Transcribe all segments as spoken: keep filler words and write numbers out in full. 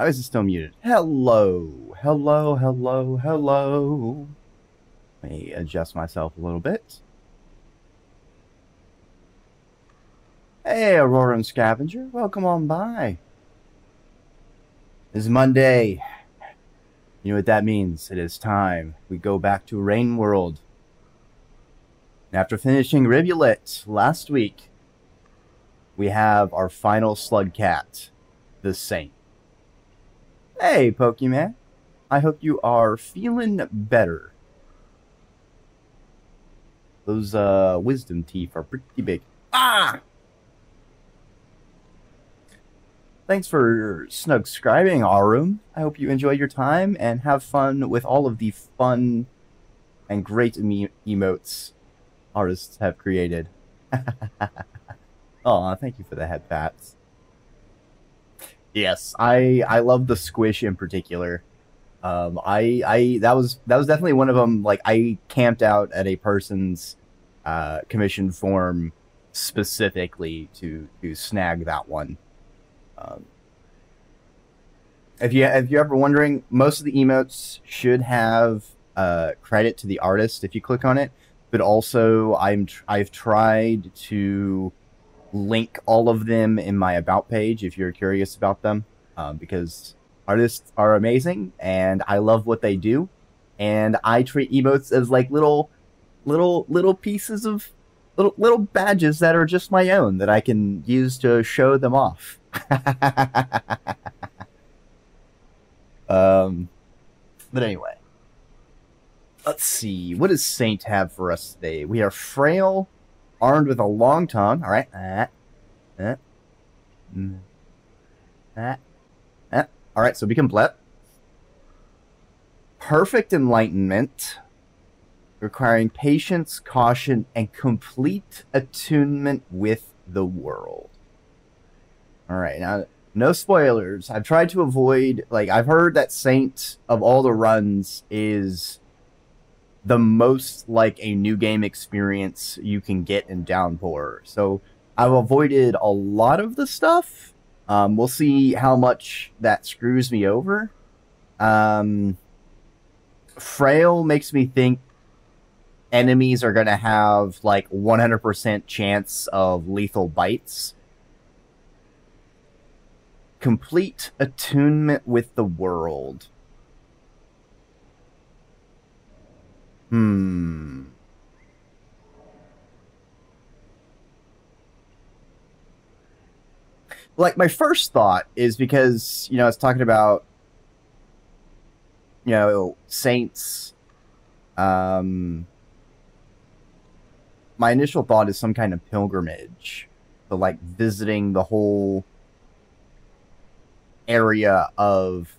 How is it still muted? Hello, hello, hello, hello. Let me adjust myself a little bit. Hey, Aurora and Scavenger, welcome on by. It's Monday. You know what that means. It is time. We go back to Rain World. After finishing Rivulet last week, we have our final slug cat, the Saint. Hey, Pokemon. I hope you are feeling better. Those uh, wisdom teeth are pretty big. Ah! Thanks for snug-scribing, Arum. I hope you enjoy your time and have fun with all of the fun and great emo emotes artists have created. Aw, thank you for the head pats. Yes, I I love the squish in particular. Um, I I that was that was definitely one of them. Like, I camped out at a person's uh, commission form specifically to to snag that one. Um, if you if you're ever wondering, most of the emotes should have uh, credit to the artist if you click on it, but also I'm tr I've tried to link all of them in my about page if you're curious about them, um, because artists are amazing and I love what they do, and I treat emotes as like little little little pieces of little little badges that are just my own that I can use to show them off. um, but anyway, let's see. What does Saint have for us today? We are frail, armed with a long tongue. All right. Ah, ah, mm, ah, ah. All right. So we can blep. Perfect enlightenment, requiring patience, caution, and complete attunement with the world. All right, now, no spoilers. I've tried to avoid, like, I've heard that Saint, of all the runs, is the most like a new game experience you can get in Downpour. So I've avoided a lot of the stuff. Um, we'll see how much that screws me over. Um, Frail makes me think enemies are going to have, like, one hundred percent chance of lethal bites. Complete attunement with the world. Hmm. Like, my first thought is because, you know, I was talking about, you know, Saints. Um, my initial thought is some kind of pilgrimage. So, like, visiting the whole area of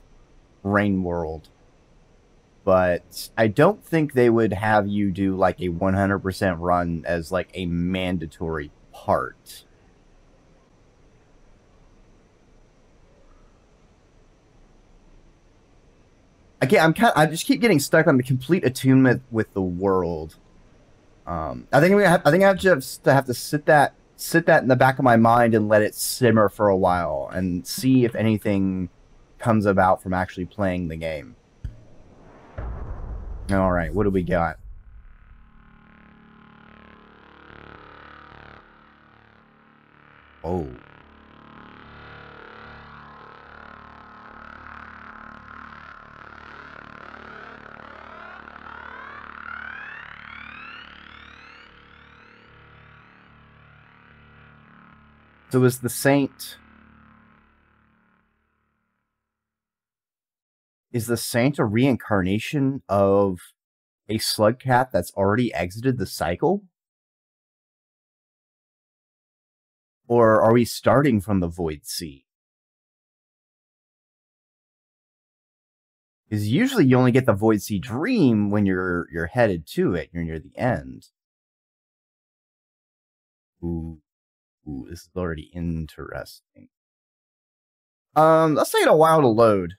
Rain World, but I don't think they would have you do like a one hundred percent run as like a mandatory part. Again, I'm kind of, I just keep getting stuck on the complete attunement with the world. Um, I think I'm gonna have, I think I have to have to sit that. Sit that in the back of my mind and let it simmer for a while and see if anything comes about from actually playing the game. All right, what do we got? Oh. So is the Saint... Is the Saint a reincarnation of a slug cat that's already exited the cycle? Or are we starting from the Void Sea? Because usually you only get the Void Sea dream when you're you're headed to it, you're near the end. Ooh. Ooh, this is already interesting. Um, let's take it a while to load.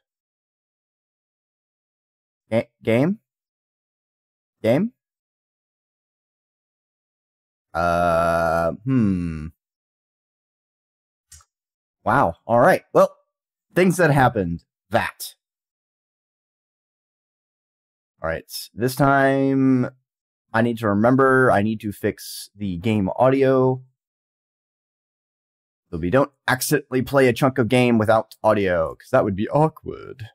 Ga game? Game? Uh, hmm. Wow, alright. Well, things that happened. that. All right, this time I need to remember, I need to fix the game audio. So we don't accidentally play a chunk of game without audio, because that would be awkward.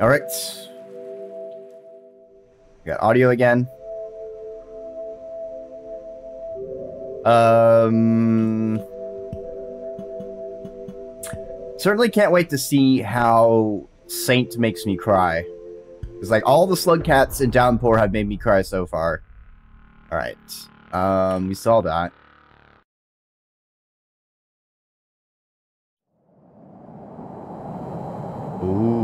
All right, got audio again. Um, certainly can't wait to see how Saint makes me cry. Because like all the slug cats in Downpour have made me cry so far. All right, um, we saw that. Ooh.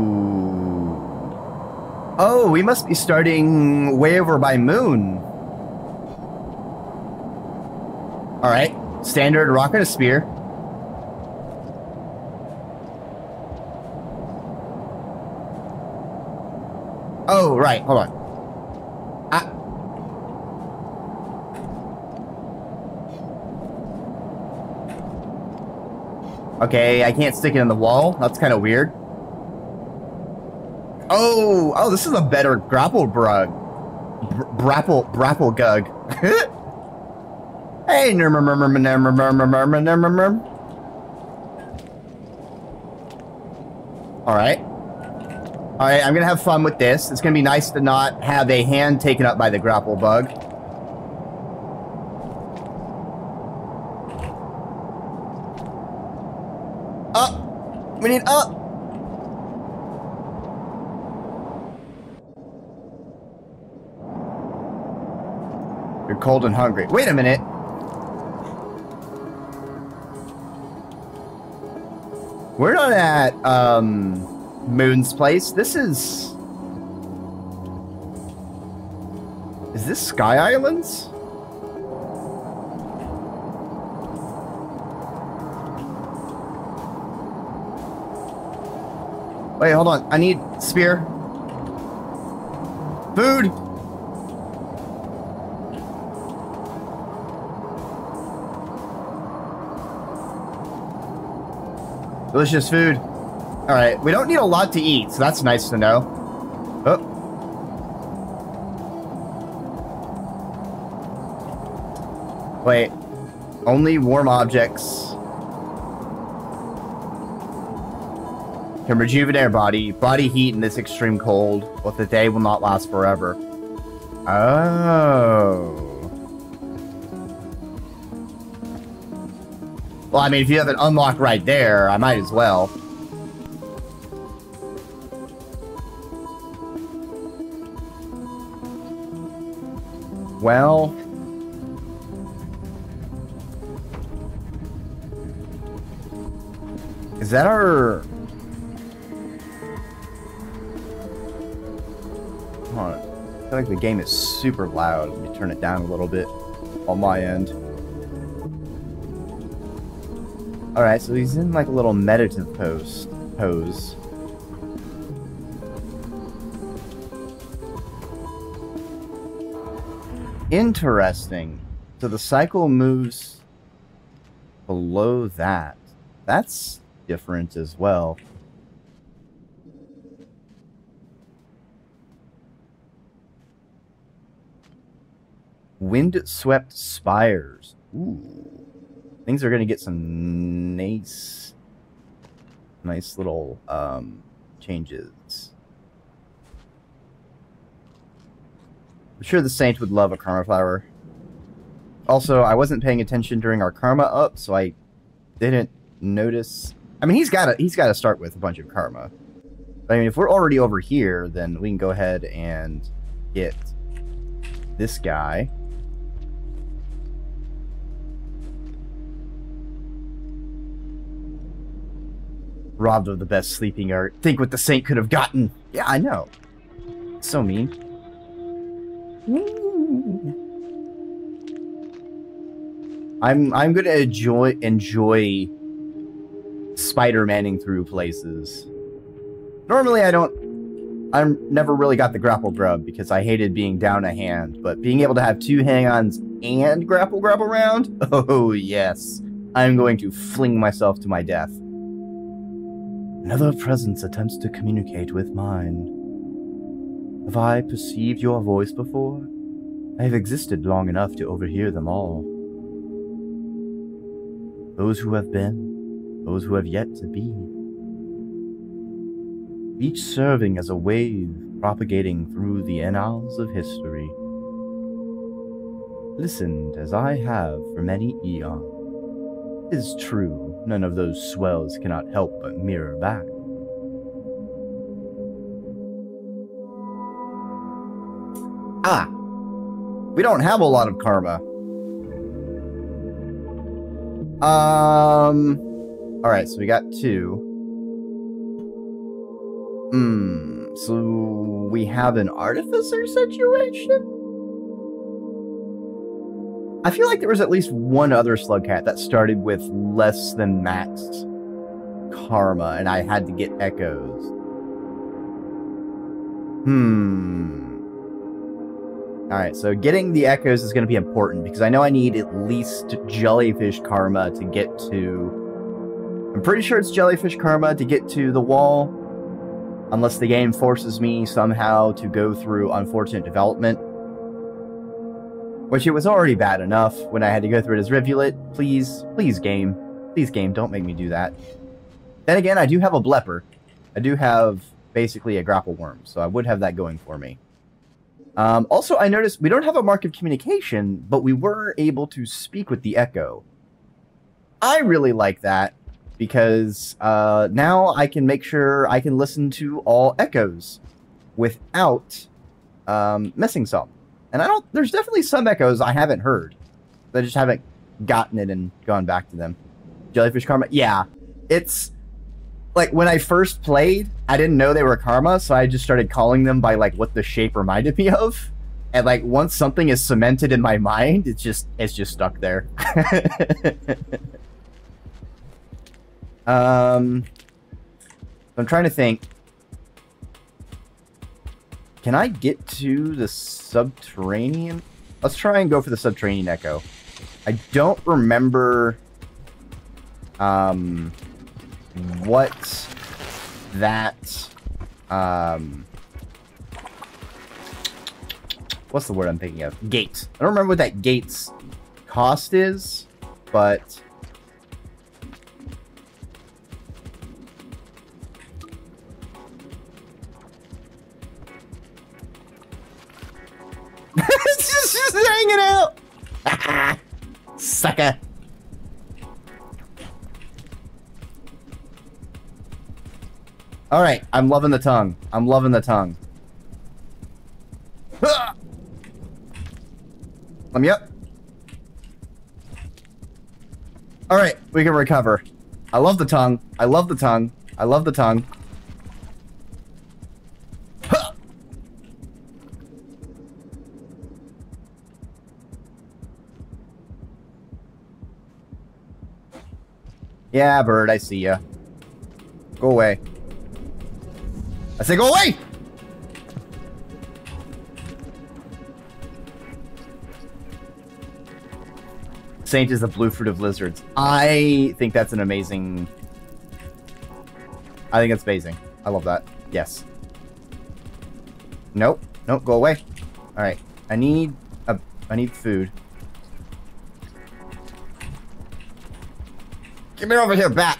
Oh, we must be starting way over by Moon. Alright, standard rocket, a spear. Oh, right, hold on. Ah. Okay, I can't stick it in the wall. That's kind of weird. Oh, oh, this is a better grapple brug. Brapple, brapple gug. Hey, alright. Alright, I'm gonna have fun with this. It's gonna be nice to not have a hand taken up by the grapple bug. Up! We need up! You're cold and hungry. Wait a minute. We're not at um, Moon's place. This is... Is this Sky Islands? Wait, hold on. I need spear. Food! Delicious food. Alright, we don't need a lot to eat, so that's nice to know. Oh. Wait. Only warm objects can rejuvenate our body. Body heat in this extreme cold, but the day will not last forever. Oh. Well, I mean, if you have an unlock right there, I might as well. Well... Is that our... Hold on. I feel like the game is super loud. Let me turn it down a little bit on my end. Alright, so he's in like a little meditative pose. pose. Interesting. So the cycle moves below that. That's different as well. Wind-swept spires. Ooh. Things are going to get some nice, nice little um, changes. I'm sure the Saint would love a karma flower. Also, I wasn't paying attention during our karma up, so I didn't notice. I mean, he's got to he's got to start with a bunch of karma. But, I mean, if we're already over here, then we can go ahead and get this guy. Robbed of the best sleeping art. Think what the Saint could have gotten. Yeah, I know. So mean. Mm. I'm I'm gonna enjoy enjoy Spider-Manning through places. Normally I don't I never really got the grapple grub because I hated being down a hand, but being able to have two hang-ons and grapple grub around? Oh, yes. I'm going to fling myself to my death. Another presence attempts to communicate with mine. Have I perceived your voice before? I have existed long enough to overhear them all. Those who have been, those who have yet to be. Each serving as a wave propagating through the annals of history. Listened as I have for many eons. It is true, none of those swells cannot help but mirror back. Ah! We don't have a lot of karma. Um... Alright, so we got two. Hmm, so we have an Artificer situation? I feel like there was at least one other slug cat that started with less than max karma, and I had to get echoes. Hmm. Alright, so getting the echoes is going to be important, because I know I need at least jellyfish karma to get to... I'm pretty sure it's jellyfish karma to get to the wall. Unless the game forces me somehow to go through unfortunate development. Which it was already bad enough when I had to go through it as Rivulet. Please, please game. Please game, don't make me do that. Then again, I do have a Blepper. I do have basically a grapple worm, so I would have that going for me. Um, also, I noticed we don't have a mark of communication, but we were able to speak with the Echo. I really like that. Because uh, now I can make sure I can listen to all echoes without um, missing some. And I don't. There's definitely some echoes I haven't heard. I just haven't gotten it and gone back to them. Jellyfish karma. Yeah, it's like when I first played, I didn't know they were karma, so I just started calling them by like what the shape reminded me of. And like once something is cemented in my mind, it's just it's just stuck there. Um, I'm trying to think. Can I get to the Subterranean? Let's try and go for the Subterranean Echo. I don't remember um, what that, um, what's the word I'm thinking of? Gate. I don't remember what that gate's cost is, but... It's just hanging out! Sucker! Alright, I'm loving the tongue. I'm loving the tongue. Let me up. Alright, we can recover. I love the tongue. I love the tongue. I love the tongue. Yeah, bird, I see ya. Go away. I say go away! Saint is the blue fruit of lizards. I think that's an amazing... I think it's amazing. I love that. Yes. Nope. Nope, go away. Alright. I need... A, I need food. Get me over here, bat!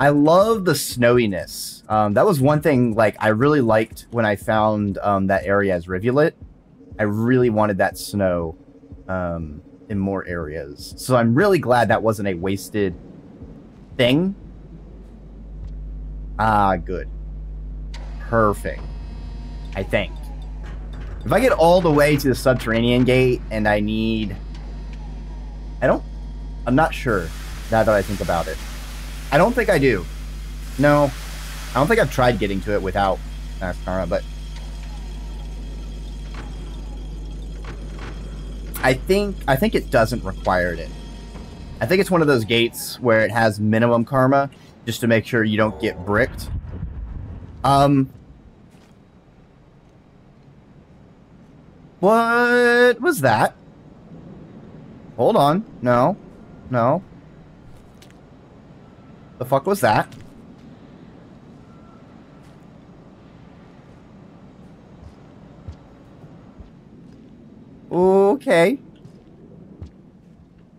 I love the snowiness. Um, that was one thing, like, I really liked when I found um, that area as Rivulet. I really wanted that snow um, in more areas. So I'm really glad that wasn't a wasted thing. Ah, good. Perfect. I think. If I get all the way to the Subterranean Gate and I need... I don't... I'm not sure, now that I think about it. I don't think I do. No. I don't think I've tried getting to it without Karma, but... I think... I think it doesn't require it. I think it's one of those gates where it has minimum karma, just to make sure you don't get bricked. Um. What was that? Hold on. No. No. The fuck was that? Okay.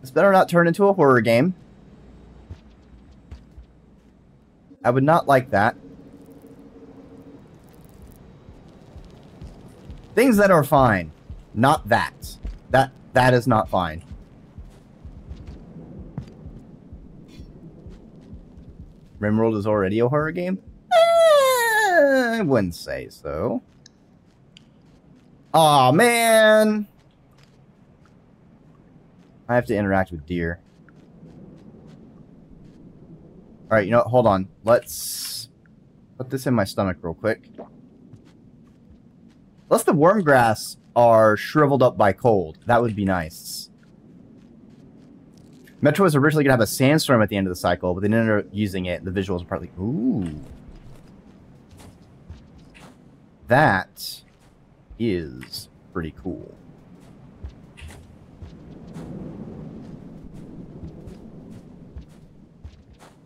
This better not turn into a horror game. I would not like that. Things that are fine. Not that. That that is not fine. Rimworld is already a horror game? Eh, I wouldn't say so. Aw, man! I have to interact with deer. Alright, you know what? Hold on. Let's put this in my stomach real quick. Unless the wormgrass are shriveled up by cold. That would be nice. Metro was originally going to have a sandstorm at the end of the cycle, but they ended up using it. The visuals are partly... Ooh. That is pretty cool.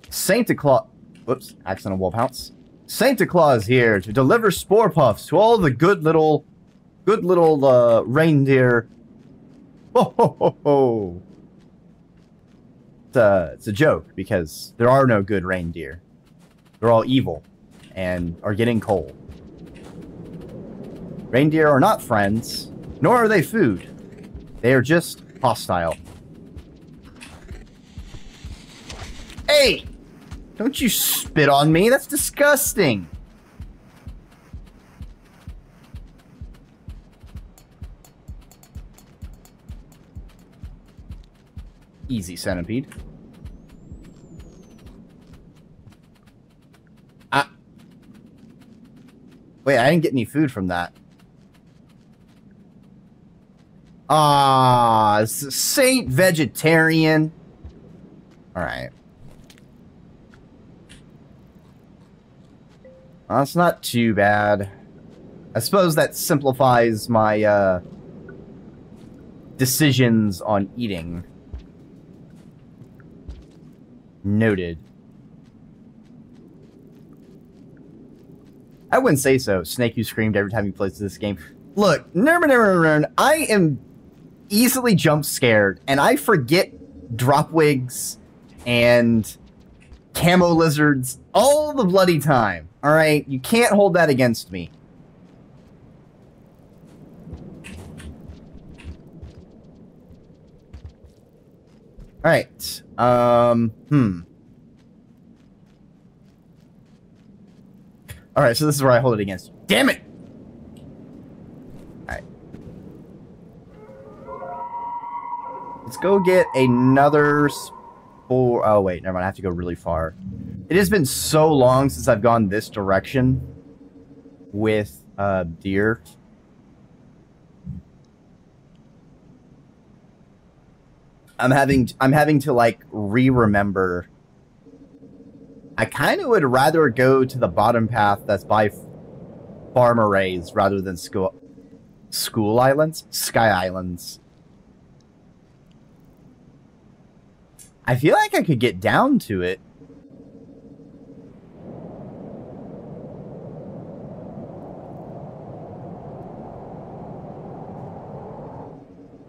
Santa Claus... Whoops. Accidental wall pounce. Santa Claus here to deliver spore puffs to all the good little... Good little, uh, reindeer. Ho, ho, ho, ho. Uh, it's a joke, because there are no good reindeer. They're all evil and are getting cold. Reindeer are not friends, nor are they food. They are just hostile. Hey! Don't you spit on me, that's disgusting! Easy centipede. Ah. Wait, I didn't get any food from that. Ah, Saint vegetarian. All right. Well, that's not too bad. I suppose that simplifies my uh, decisions on eating. Noted. I wouldn't say so. Snake, you screamed every time you played this game. Look, no, no, no, no, no. I am easily jump scared, and I forget drop wigs and camo lizards all the bloody time. All right, you can't hold that against me. All right. Um, hmm. Alright, so this is where I hold it against you. Damn it! Alright. Let's go get another spore. Oh, wait, never mind. I have to go really far. It has been so long since I've gone this direction with uh, deer. I'm having I'm having to like re-remember. I kind of would rather go to the bottom path that's by Farm Arrays rather than school school islands, Sky Islands. I feel like I could get down to it.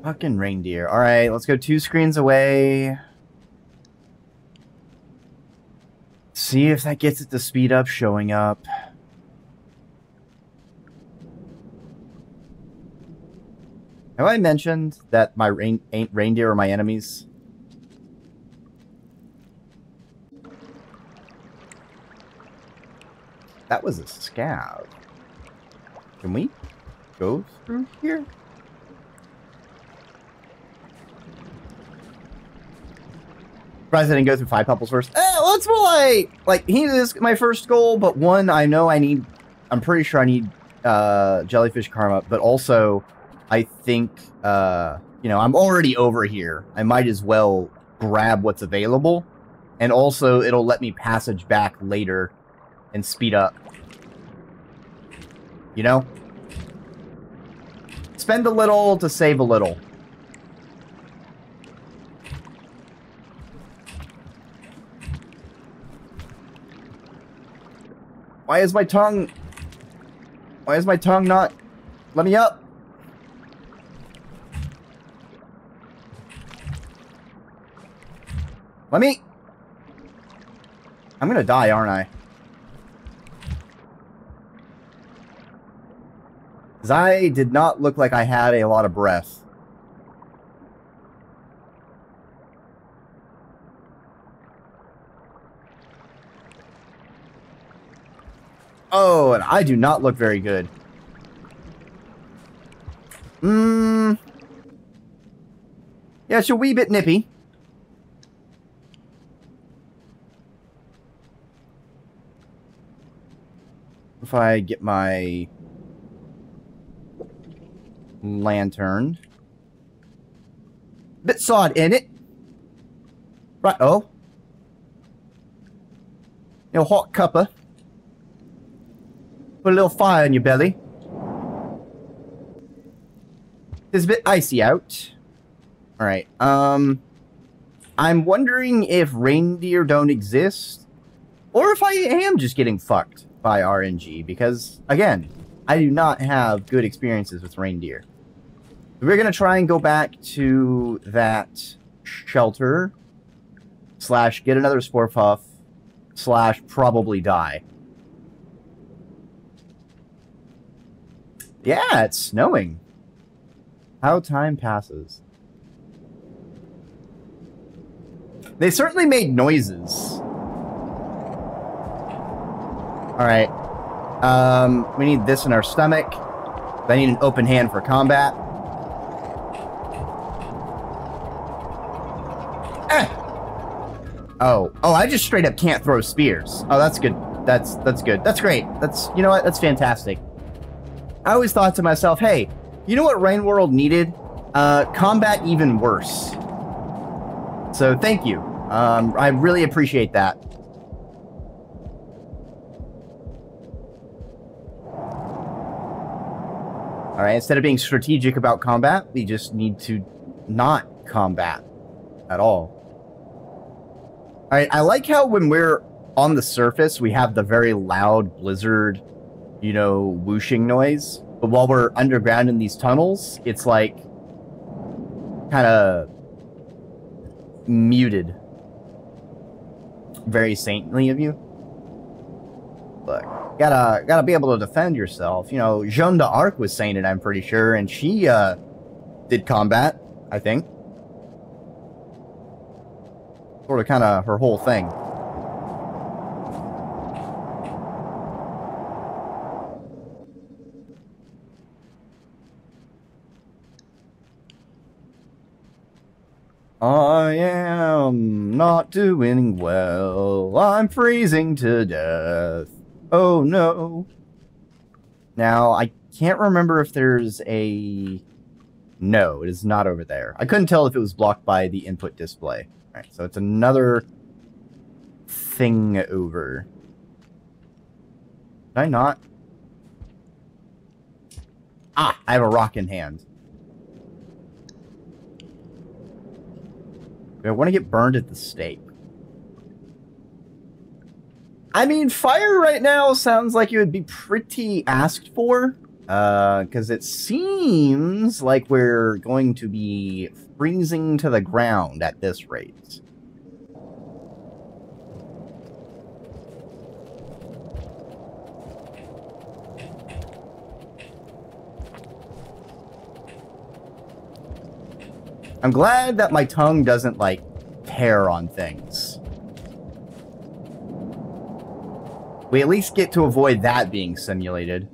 Fucking reindeer. Alright, let's go two screens away. See if that gets it to speed up showing up. Have I mentioned that my rain ain't reindeer are my enemies? That was a scab. Can we go through here? Surprised I didn't go through five pebbles first. Eh, well, it's more like, like, he is my first goal, but one, I know I need, I'm pretty sure I need, uh, jellyfish karma, but also, I think, uh, you know, I'm already over here. I might as well grab what's available, and also, it'll let me passage back later and speed up you know? Spend a little to save a little. Why is my tongue... Why is my tongue not... Let me up! Let me... I'm gonna die, aren't I? Because I did not look like I had a lot of breath. Oh, and I do not look very good. Mmm. Yeah, it's a wee bit nippy. If I get my lantern. Bit sod in it. Right, oh. You know, hot cuppa. Put a little fire in your belly. It's a bit icy out. Alright, um... I'm wondering if reindeer don't exist, or if I am just getting fucked by R N G, because, again, I do not have good experiences with reindeer. We're gonna try and go back to that shelter, slash get another spore puff, slash probably die. Yeah, it's snowing. How time passes. They certainly made noises. Alright. Um, we need this in our stomach. I need an open hand for combat. Eh. Oh. Oh, I just straight up can't throw spears. Oh, that's good. That's, that's good. That's great. That's, you know what? That's fantastic. I always thought to myself, hey, you know what Rain World needed? Uh, combat even worse. So, thank you. Um, I really appreciate that. Alright, instead of being strategic about combat, we just need to not combat at all. Alright, I like how when we're on the surface, we have the very loud blizzard, you know, whooshing noise. But while we're underground in these tunnels, it's like kind of muted. Very saintly of you. Look, gotta gotta be able to defend yourself. You know, Jeanne d'Arc was sainted, I'm pretty sure, and she uh, did combat, I think. Sort of, kind of her whole thing. I am not doing well. I'm freezing to death. Oh no. Now, I can't remember if there's a... No, it is not over there. I couldn't tell if it was blocked by the input display. Alright, so it's another thing over. Did I not? Ah, I have a rock in hand. I want to get burned at the stake. I mean, fire right now sounds like it would be pretty asked for. Uh, because it seems like we're going to be freezing to the ground at this rate. I'm glad that my tongue doesn't, like, tear on things. We at least get to avoid that being simulated.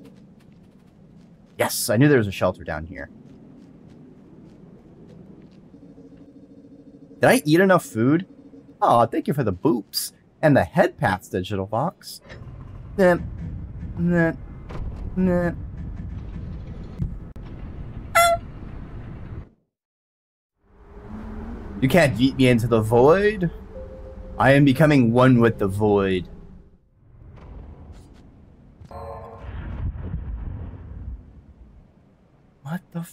Yes, I knew there was a shelter down here. Did I eat enough food? Aw, thank you for the boops. And the head paths, digital box. Nah, nah, nah. You can't yeet me into the void. I am becoming one with the void. What the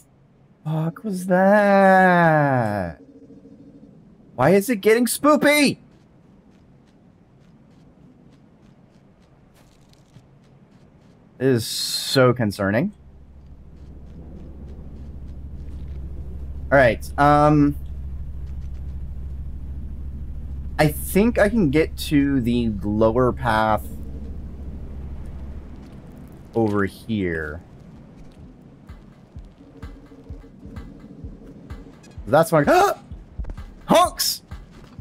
fuck was that? Why is it getting spoopy? It is so concerning. All right. Um, I think I can get to the lower path over here. That's why. Ah! Honks!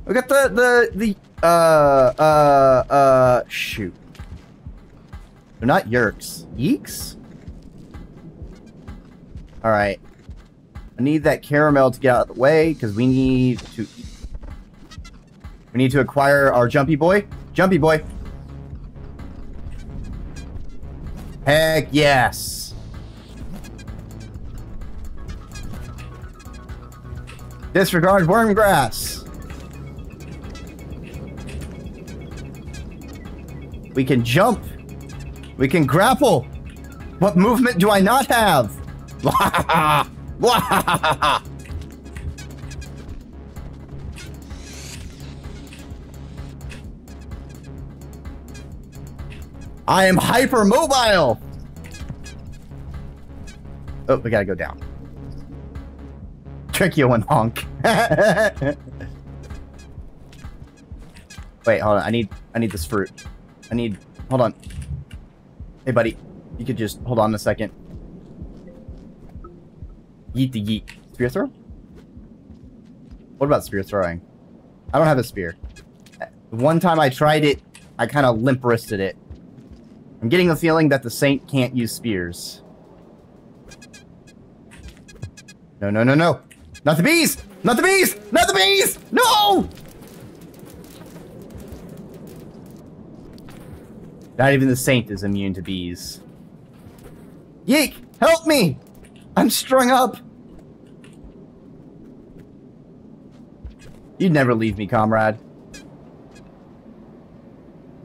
We got the the the uh uh uh shoot. They're not yerks. Yeeks. All right. I need that caramel to get out of the way, because we need to eat. We need to acquire our jumpy boy. Jumpy boy. Heck yes. Disregard worm grass. We can jump. We can grapple. What movement do I not have? Wahahaha! I am hyper mobile. Oh, we gotta go down. Trick you one honk. Wait, hold on. I need, I need this fruit. I need. Hold on. Hey, buddy. You could just hold on a second. Yeet the yeet. Spear throw? What about spear throwing? I don't have a spear. One time I tried it, I kind of limp-wristed it. I'm getting the feeling that the Saint can't use spears. No, no, no, no. Not the bees! Not the bees! Not the bees! No! Not even the Saint is immune to bees. Yeek! Help me! I'm strung up! You'd never leave me, comrade.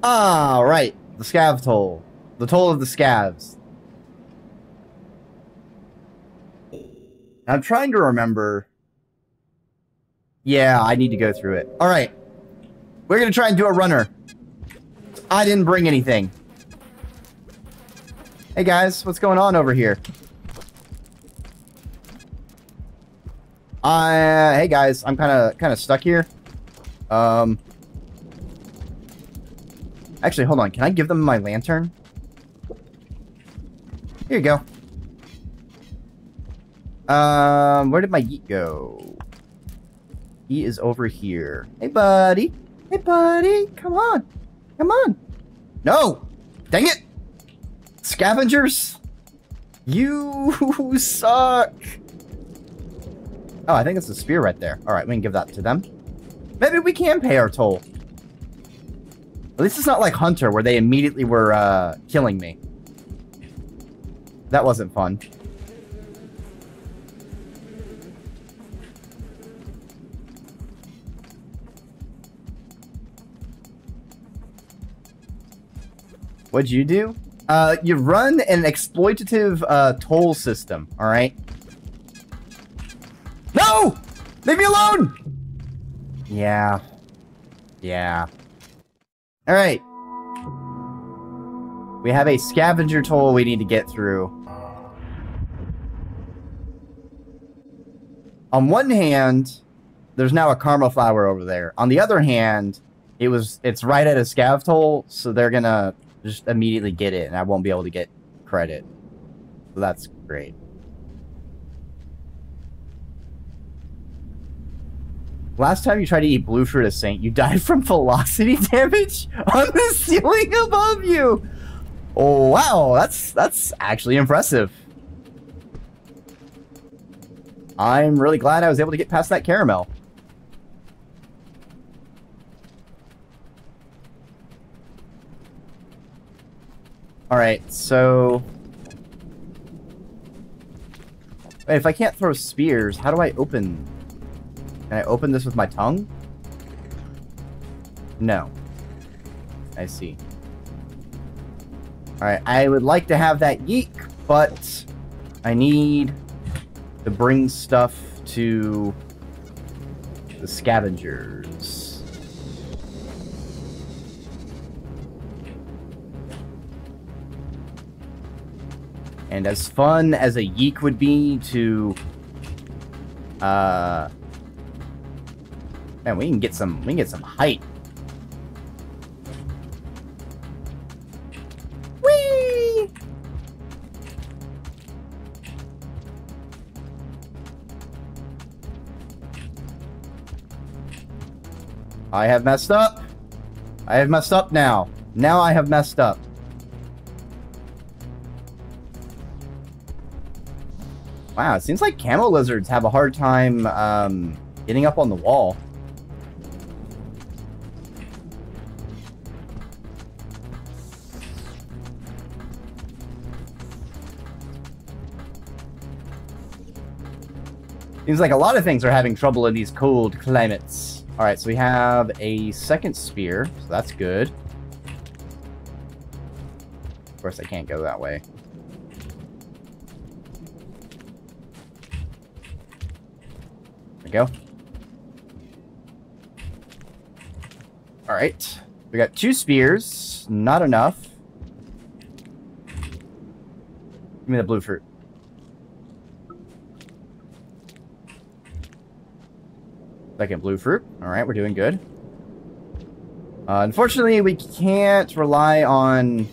Ah, right. The scav toll. The toll of the scavs. I'm trying to remember. Yeah, I need to go through it. Alright. We're gonna try and do a runner. I didn't bring anything. Hey guys, what's going on over here? Uh, hey guys, I'm kind of kind of stuck here. Um, actually, hold on. Can I give them my lantern? Here you go. Um, where did my yeet go? He is over here. Hey buddy, hey buddy, come on, come on. No, dang it, scavengers, you suck. Oh, I think it's a spear right there. All right, we can give that to them. Maybe we can pay our toll. At least it's not like Hunter, where they immediately were uh, killing me. That wasn't fun. What'd you do? Uh, you run an exploitative uh, toll system, all right? No! Leave me alone! Yeah. Yeah. Alright. We have a scavenger toll we need to get through. On one hand, there's now a karma flower over there. On the other hand, it was it's right at a scav toll, so they're gonna just immediately get it, and I won't be able to get credit. So that's great. Last time you tried to eat blue fruit as Saint, you died from velocity damage on the ceiling above you. Oh, wow, that's that's actually impressive. I'm really glad I was able to get past that caramel. All right, so wait, if I can't throw spears, how do I open? Can I open this with my tongue? No. I see. Alright, I would like to have that yeek, but I need to bring stuff to the scavengers. And as fun as a yeek would be to, uh, man, we can get some, we can get some height. I have messed up. I have messed up now. Now I have messed up. Wow, it seems like camel lizards have a hard time um, getting up on the wall. Seems like a lot of things are having trouble in these cold climates. All right, so we have a second spear, so that's good. Of course, I can't go that way. There we go. All right, we got two spears, not enough. Give me the blue fruit. Second blue fruit. All right, we're doing good. Uh, unfortunately, we can't rely on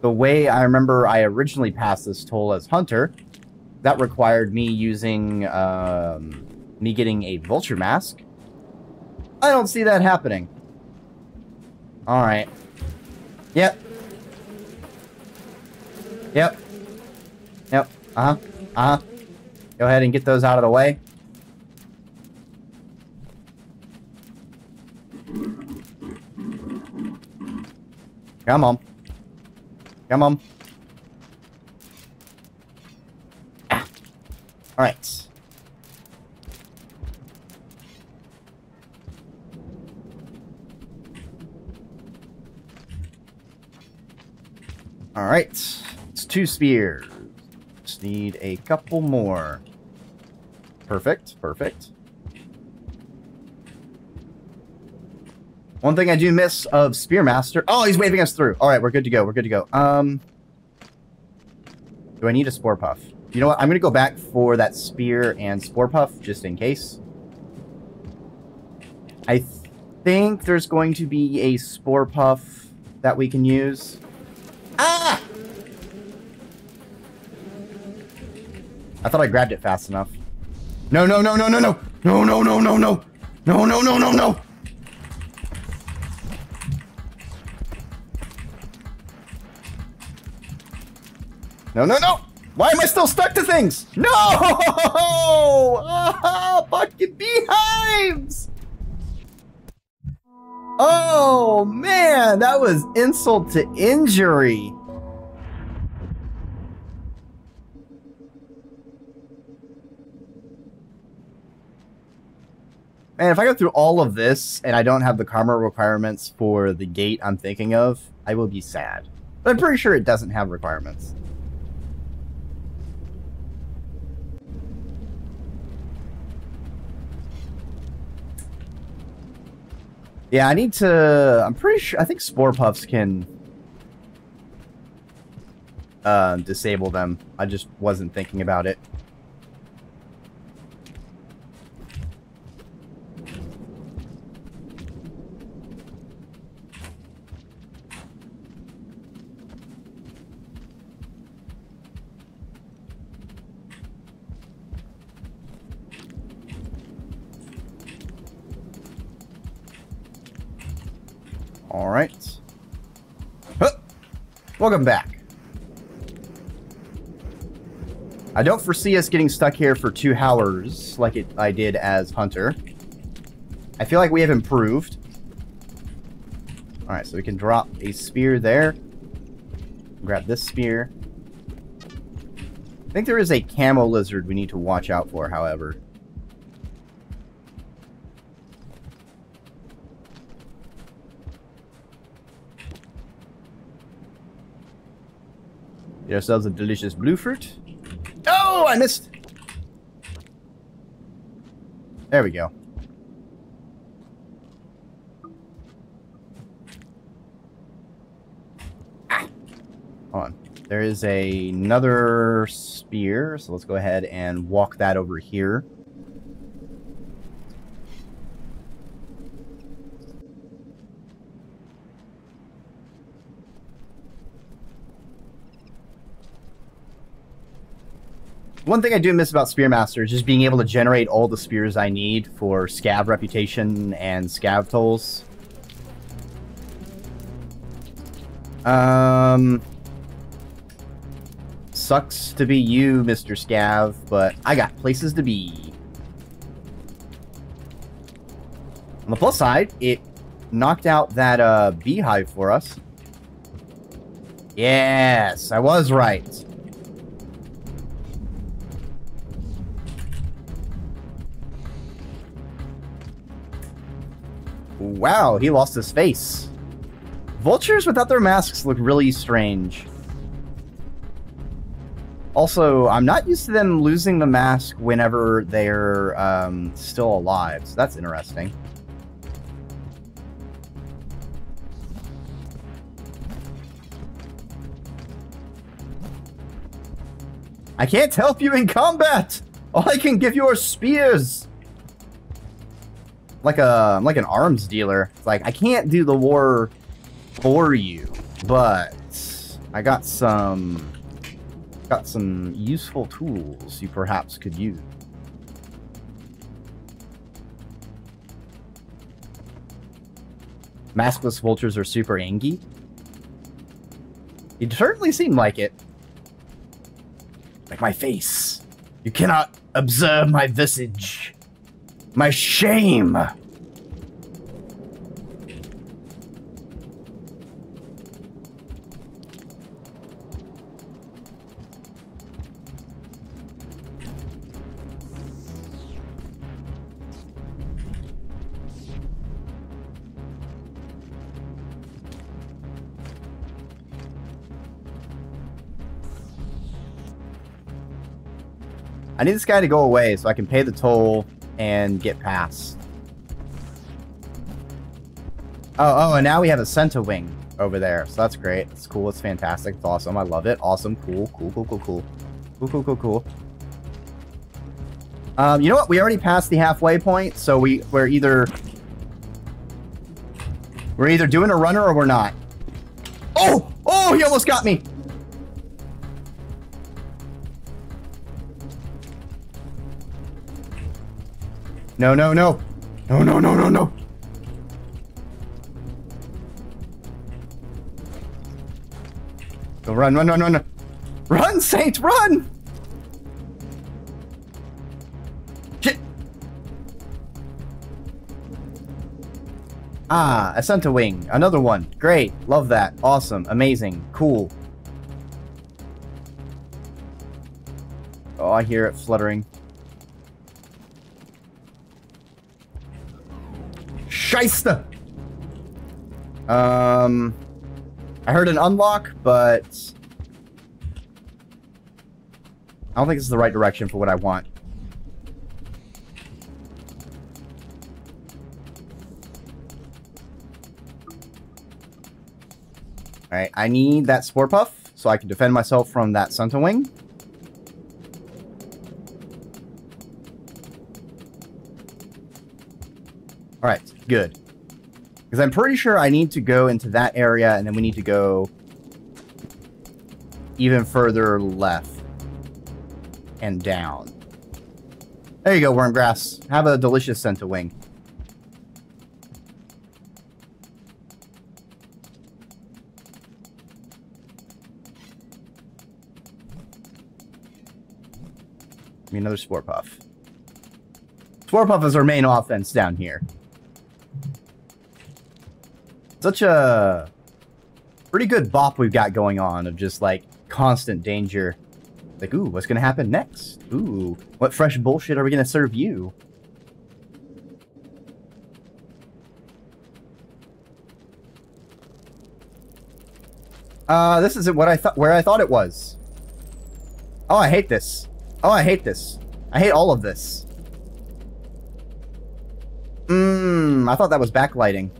the way I remember I originally passed this toll as Hunter. That required me using, um, me getting a vulture mask. I don't see that happening. All right. Yep. Yep. Yep. Uh-huh. Uh-huh. Go ahead and get those out of the way. Come on. Come on. Ah. All right. All right. It's two spears. Just need a couple more. Perfect. Perfect. One thing I do miss of Spearmaster. Oh, he's waving us through. All right, we're good to go. We're good to go. Um, do I need a Spore Puff? You know what? I'm going to go back for that Spear and Spore Puff just in case. I th think there's going to be a Spore Puff that we can use. Ah! I thought I grabbed it fast enough. No, no, no, no, no, no. No, no, no, no, no. No, no, no, no, no. No, no, no! Why am I still stuck to things? No! Oh, fucking beehives! Oh, man! That was insult to injury. Man, if I go through all of this and I don't have the karma requirements for the gate I'm thinking of, I will be sad. But I'm pretty sure it doesn't have requirements. Yeah, I need to... I'm pretty sure... I think Spore Puffs can... Uh, disable them. I just wasn't thinking about it. All right. Huh. Welcome back. I don't foresee us getting stuck here for two hours like it, I did as Hunter. I feel like we have improved. All right, so we can drop a spear there. Grab this spear. I think there is a camel lizard we need to watch out for, however. Get ourselves a delicious blue fruit. Oh, I missed. There we go. Hold on. There is a, another spear, so let's go ahead and walk that over here. One thing I do miss about Spearmaster is just being able to generate all the spears I need for scav reputation and scav tolls. Um, sucks to be you, Mister Scav, but I got places to be. On the plus side, it knocked out that uh, beehive for us. Yes, I was right. Wow, he lost his face. Vultures without their masks look really strange. Also, I'm not used to them losing the mask whenever they're um, still alive, so that's interesting. I can't help you in combat! All I can give you are spears! Like a like an arms dealer. It's like, I can't do the war for you, but I got some got some useful tools you perhaps could use. Maskless vultures are super angry. It certainly seemed like it. Like my face. You cannot observe my visage. My shame! I need this guy to go away so I can pay the toll and get past. Oh, oh, and now we have a Senta wing over there. So that's great. It's cool. It's fantastic. It's awesome. I love it. Awesome. Cool. Cool, cool, cool, cool. Cool, cool, cool, cool. Um, you know what? We already passed the halfway point, so we, we're either... We're either doing a runner or we're not. Oh! Oh, he almost got me! No, no, no. No, no, no, no, no. Go run, run, run, run, run. Run, Saint, run! Shit. Ah, I sent a wing. Another one. Great. Love that. Awesome. Amazing. Cool. Oh, I hear it fluttering. Shyster! Um, I heard an unlock, but I don't think this is the right direction for what I want. Alright, I need that Spore Puff so I can defend myself from that Sentinel Wing. Alright, good. Because I'm pretty sure I need to go into that area, and then we need to go even further left and down. There you go, Wormgrass. Have a delicious Senta wing. Give me another Spore Puff. Spore Puff is our main offense down here. Such a pretty good bop we've got going on of just, like, constant danger. Like, ooh, what's going to happen next? Ooh, what fresh bullshit are we going to serve you? Uh, this isn't what I thought, where I thought it was. Oh, I hate this. Oh, I hate this. I hate all of this. Hmm, I thought that was backlighting.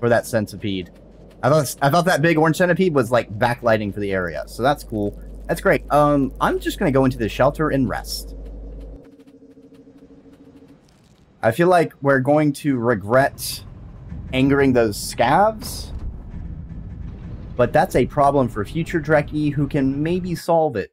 For that centipede. I thought, I thought that big orange centipede was like backlighting for the area. So that's cool. That's great. Um, I'm just going to go into the shelter and rest. I feel like we're going to regret angering those scavs. But that's a problem for future Drekkie who can maybe solve it.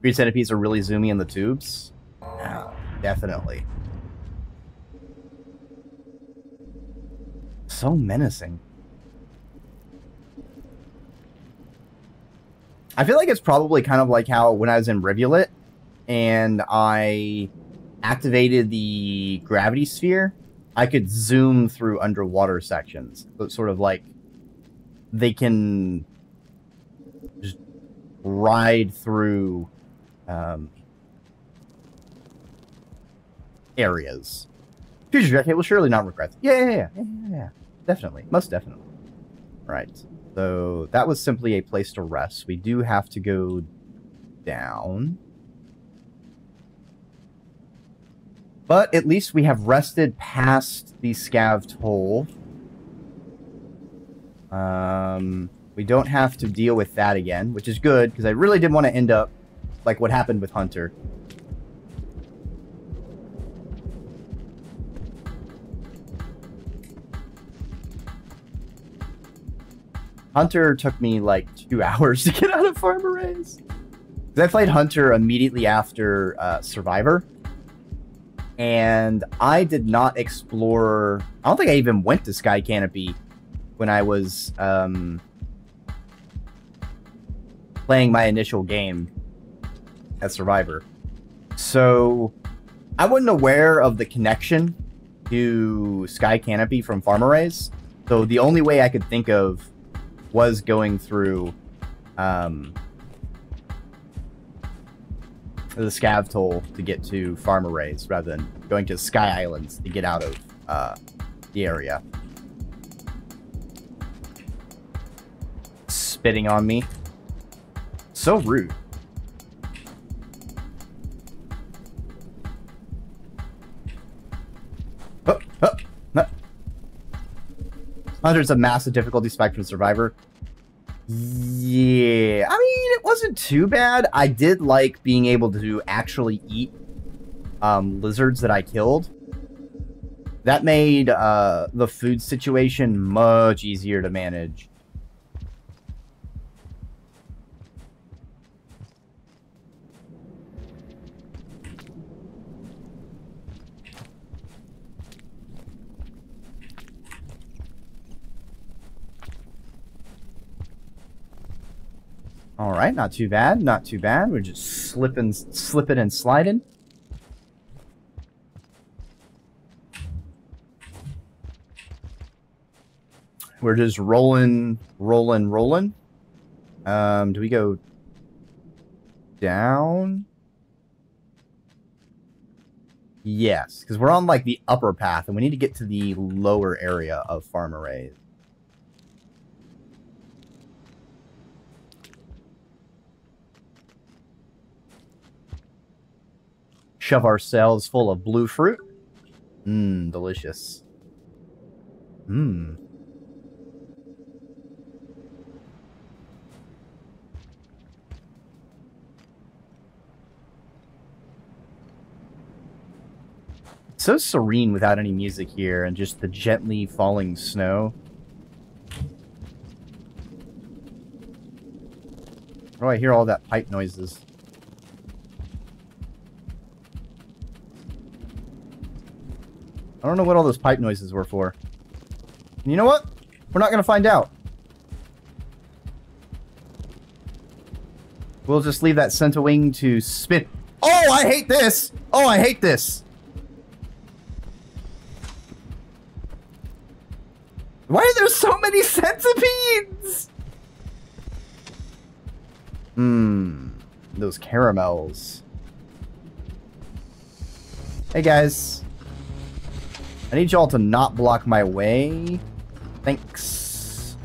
Green centipedes are really zoomy in the tubes. Yeah, definitely. So menacing. I feel like it's probably kind of like how when I was in Rivulet and I activated the gravity sphere, I could zoom through underwater sections. So it's sort of like they can just ride through um, areas. Future Jacket will surely not regret it. Yeah, yeah, yeah, yeah, yeah. Definitely. Most definitely. Right. So that was simply a place to rest. We do have to go down. But at least we have rested past the scav toll. Um, we don't have to deal with that again, which is good, because I really didn't want to end up like what happened with Hunter. Hunter took me like two hours to get out of Farm Arrays. I played Hunter immediately after uh, Survivor. And I did not explore... I don't think I even went to Sky Canopy when I was um, playing my initial game at Survivor. So I wasn't aware of the connection to Sky Canopy from Farm Arrays. So the only way I could think of was going through um, the scav toll to get to Farm Arrays rather than going to Sky Islands to get out of uh, the area. Spitting on me. So rude. Oh, oh, no. Hunter's a massive difficulty spike from Survivor. Yeah, I mean, it wasn't too bad. I did like being able to actually eat um, lizards that I killed. That made uh, the food situation much easier to manage. All right, not too bad, not too bad. We're just slipping, slipping and sliding. We're just rolling, rolling, rolling. Um, do we go down? Yes, because we're on like the upper path and we need to get to the lower area of Farm Arrays. Shove ourselves full of blue fruit. Mmm, delicious. Mmm. So serene without any music here and just the gently falling snow. Oh, I hear all that pipe noises. I don't know what all those pipe noises were for. And you know what? We're not going to find out. We'll just leave that centerwing to spin. Oh, I hate this! Oh, I hate this! Why are there so many centipedes? Mmm. Those caramels. Hey, guys. I need y'all to not block my way. Thanks.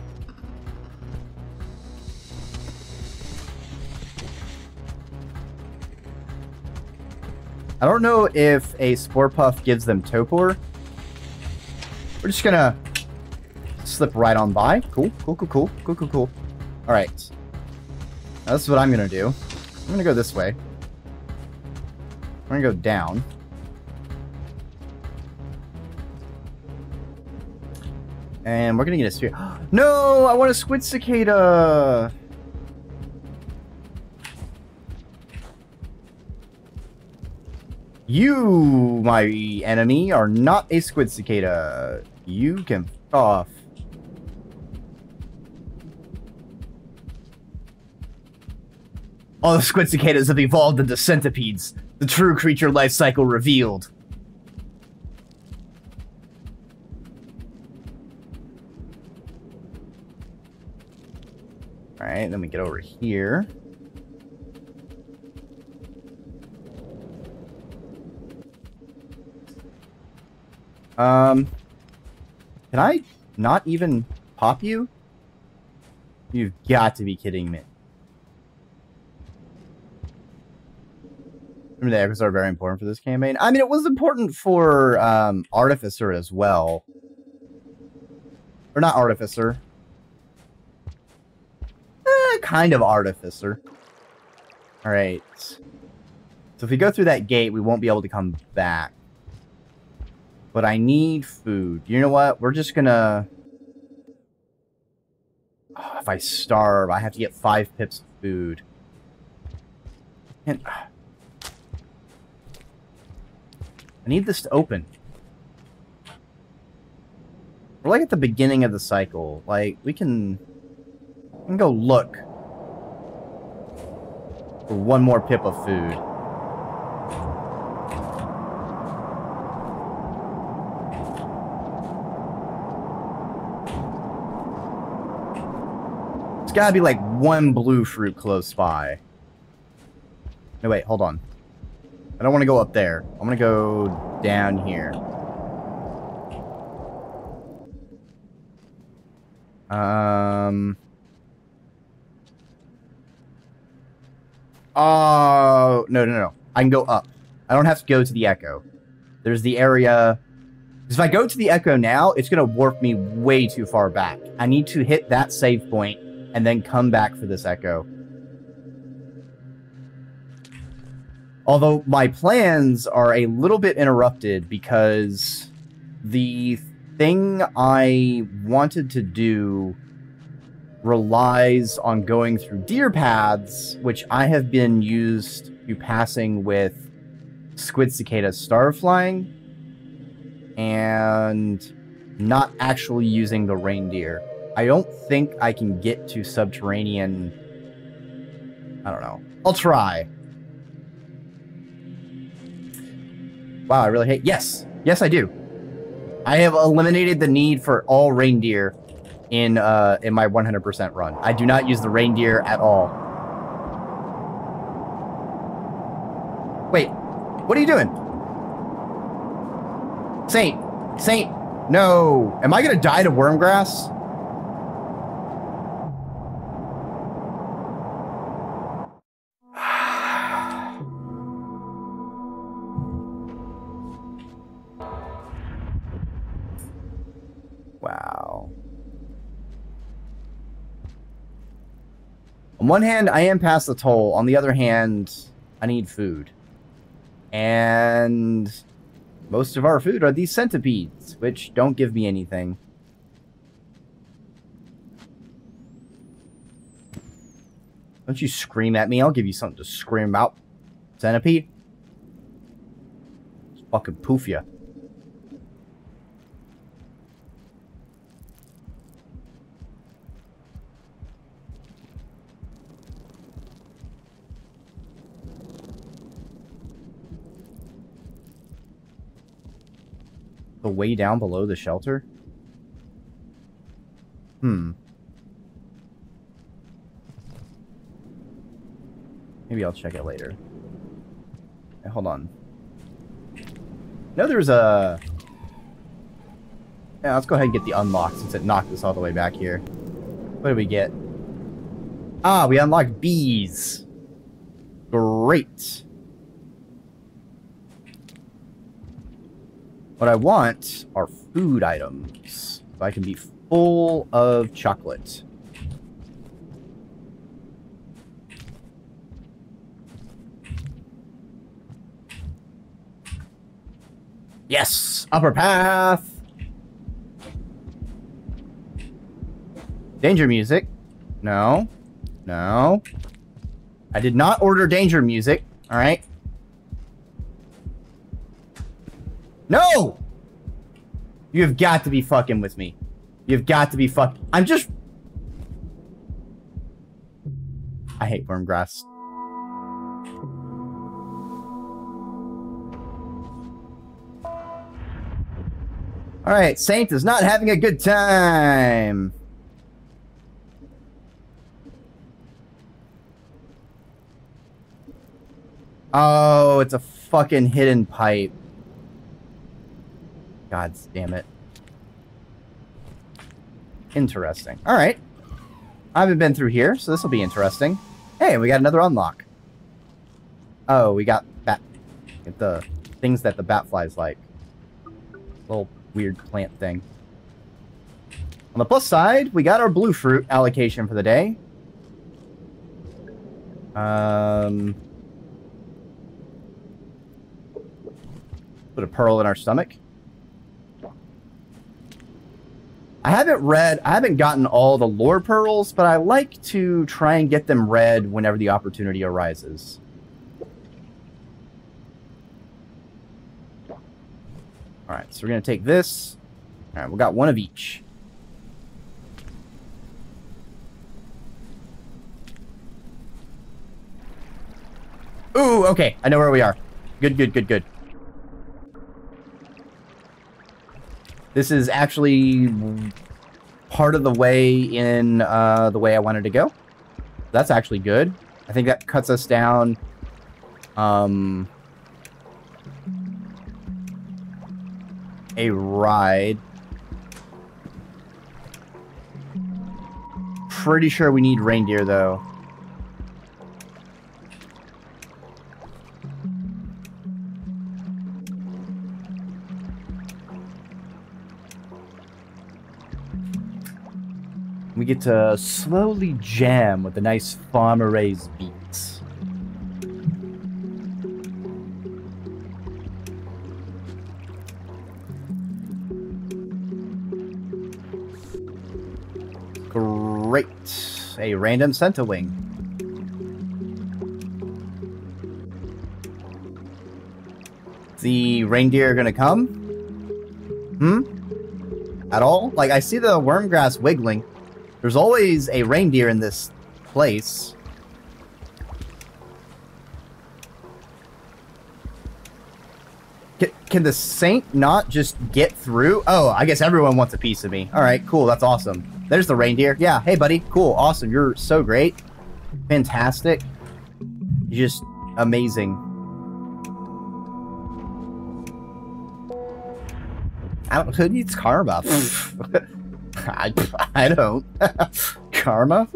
I don't know if a Spore Puff gives them Topor. We're just gonna slip right on by. Cool, cool, cool, cool, cool, cool, cool. All right. Now this is what I'm gonna do. I'm gonna go this way. I'm gonna go down. And we're gonna get a sphere. No, I want a squid cicada. You, my enemy, are not a squid cicada. You can f off. All the squid cicadas have evolved into centipedes. The true creature life cycle revealed. All right, then we get over here. Um, can I not even pop you? You've got to be kidding me. I mean, the echoes are very important for this campaign. I mean, it was important for um, Artificer as well. Or not Artificer. Eh, kind of Artificer. All right. So if we go through that gate, we won't be able to come back. But I need food. You know what? We're just gonna... Oh, if I starve, I have to get five pips of food. And... I need this to open. We're like at the beginning of the cycle. Like, we can, we can go look for one more pip of food. It's gotta be like one blue fruit close by. No, wait, hold on. I don't want to go up there. I'm going to go down here. Um. Oh, no, no, no. I can go up. I don't have to go to the Echo. There's the area. Because if I go to the Echo now, it's going to warp me way too far back. I need to hit that save point and then come back for this Echo. Although my plans are a little bit interrupted because the thing I wanted to do relies on going through deer paths, which I have been used to passing with squid cicada star flying and not actually using the reindeer. I don't think I can get to Subterranean. I don't know. I'll try. Wow, I really hate... Yes! Yes, I do. I have eliminated the need for all reindeer in uh, in my one hundred percent run. I do not use the reindeer at all. Wait. What are you doing? Saint! Saint! No! Am I gonna die to wormgrass? On one hand, I am past the toll. On the other hand, I need food. And most of our food are these centipedes, which don't give me anything. Don't you scream at me. I'll give you something to scream about. Centipede. Just fucking poof ya. The way down below the shelter? Hmm. Maybe I'll check it later. Hey, hold on. No, there's a... Yeah, let's go ahead and get the unlock since it knocked us all the way back here. What did we get? Ah, we unlocked bees. Great. What I want are food items. So I can be full of chocolate. Yes! Upper path! Danger music. No. No. I did not order danger music. Alright. No! You have got to be fucking with me. You've got to be fuck- I'm just- I hate wormgrass. Alright, Saint is not having a good time! Oh, it's a fucking hidden pipe. God damn it. Interesting. Alright. I haven't been through here, so this will be interesting. Hey, we got another unlock. Oh, we got bat- get the things that the bat flies like. Little weird plant thing. On the plus side, we got our blue fruit allocation for the day. Um, put a pearl in our stomach. I haven't read, I haven't gotten all the lore pearls, but I like to try and get them read whenever the opportunity arises. Alright, so we're going to take this. Alright, we got one of each. Ooh, okay. I know where we are. Good, good, good, good. This is actually part of the way in uh, the way I wanted to go. That's actually good. I think that cuts us down... Um... a ride. Pretty sure we need reindeer, though. We get to slowly jam with the nice Farm Arrays beats. Great. A random center wing. The reindeer are gonna come? Hmm? At all? Like, I see the wormgrass wiggling. There's always a reindeer in this place. C- can the Saint not just get through? Oh, I guess everyone wants a piece of me. Alright, cool. That's awesome. There's the reindeer. Yeah. Hey, buddy. Cool. Awesome. You're so great. Fantastic. You're just amazing. I don't, who needs karma? I, I don't. Karma?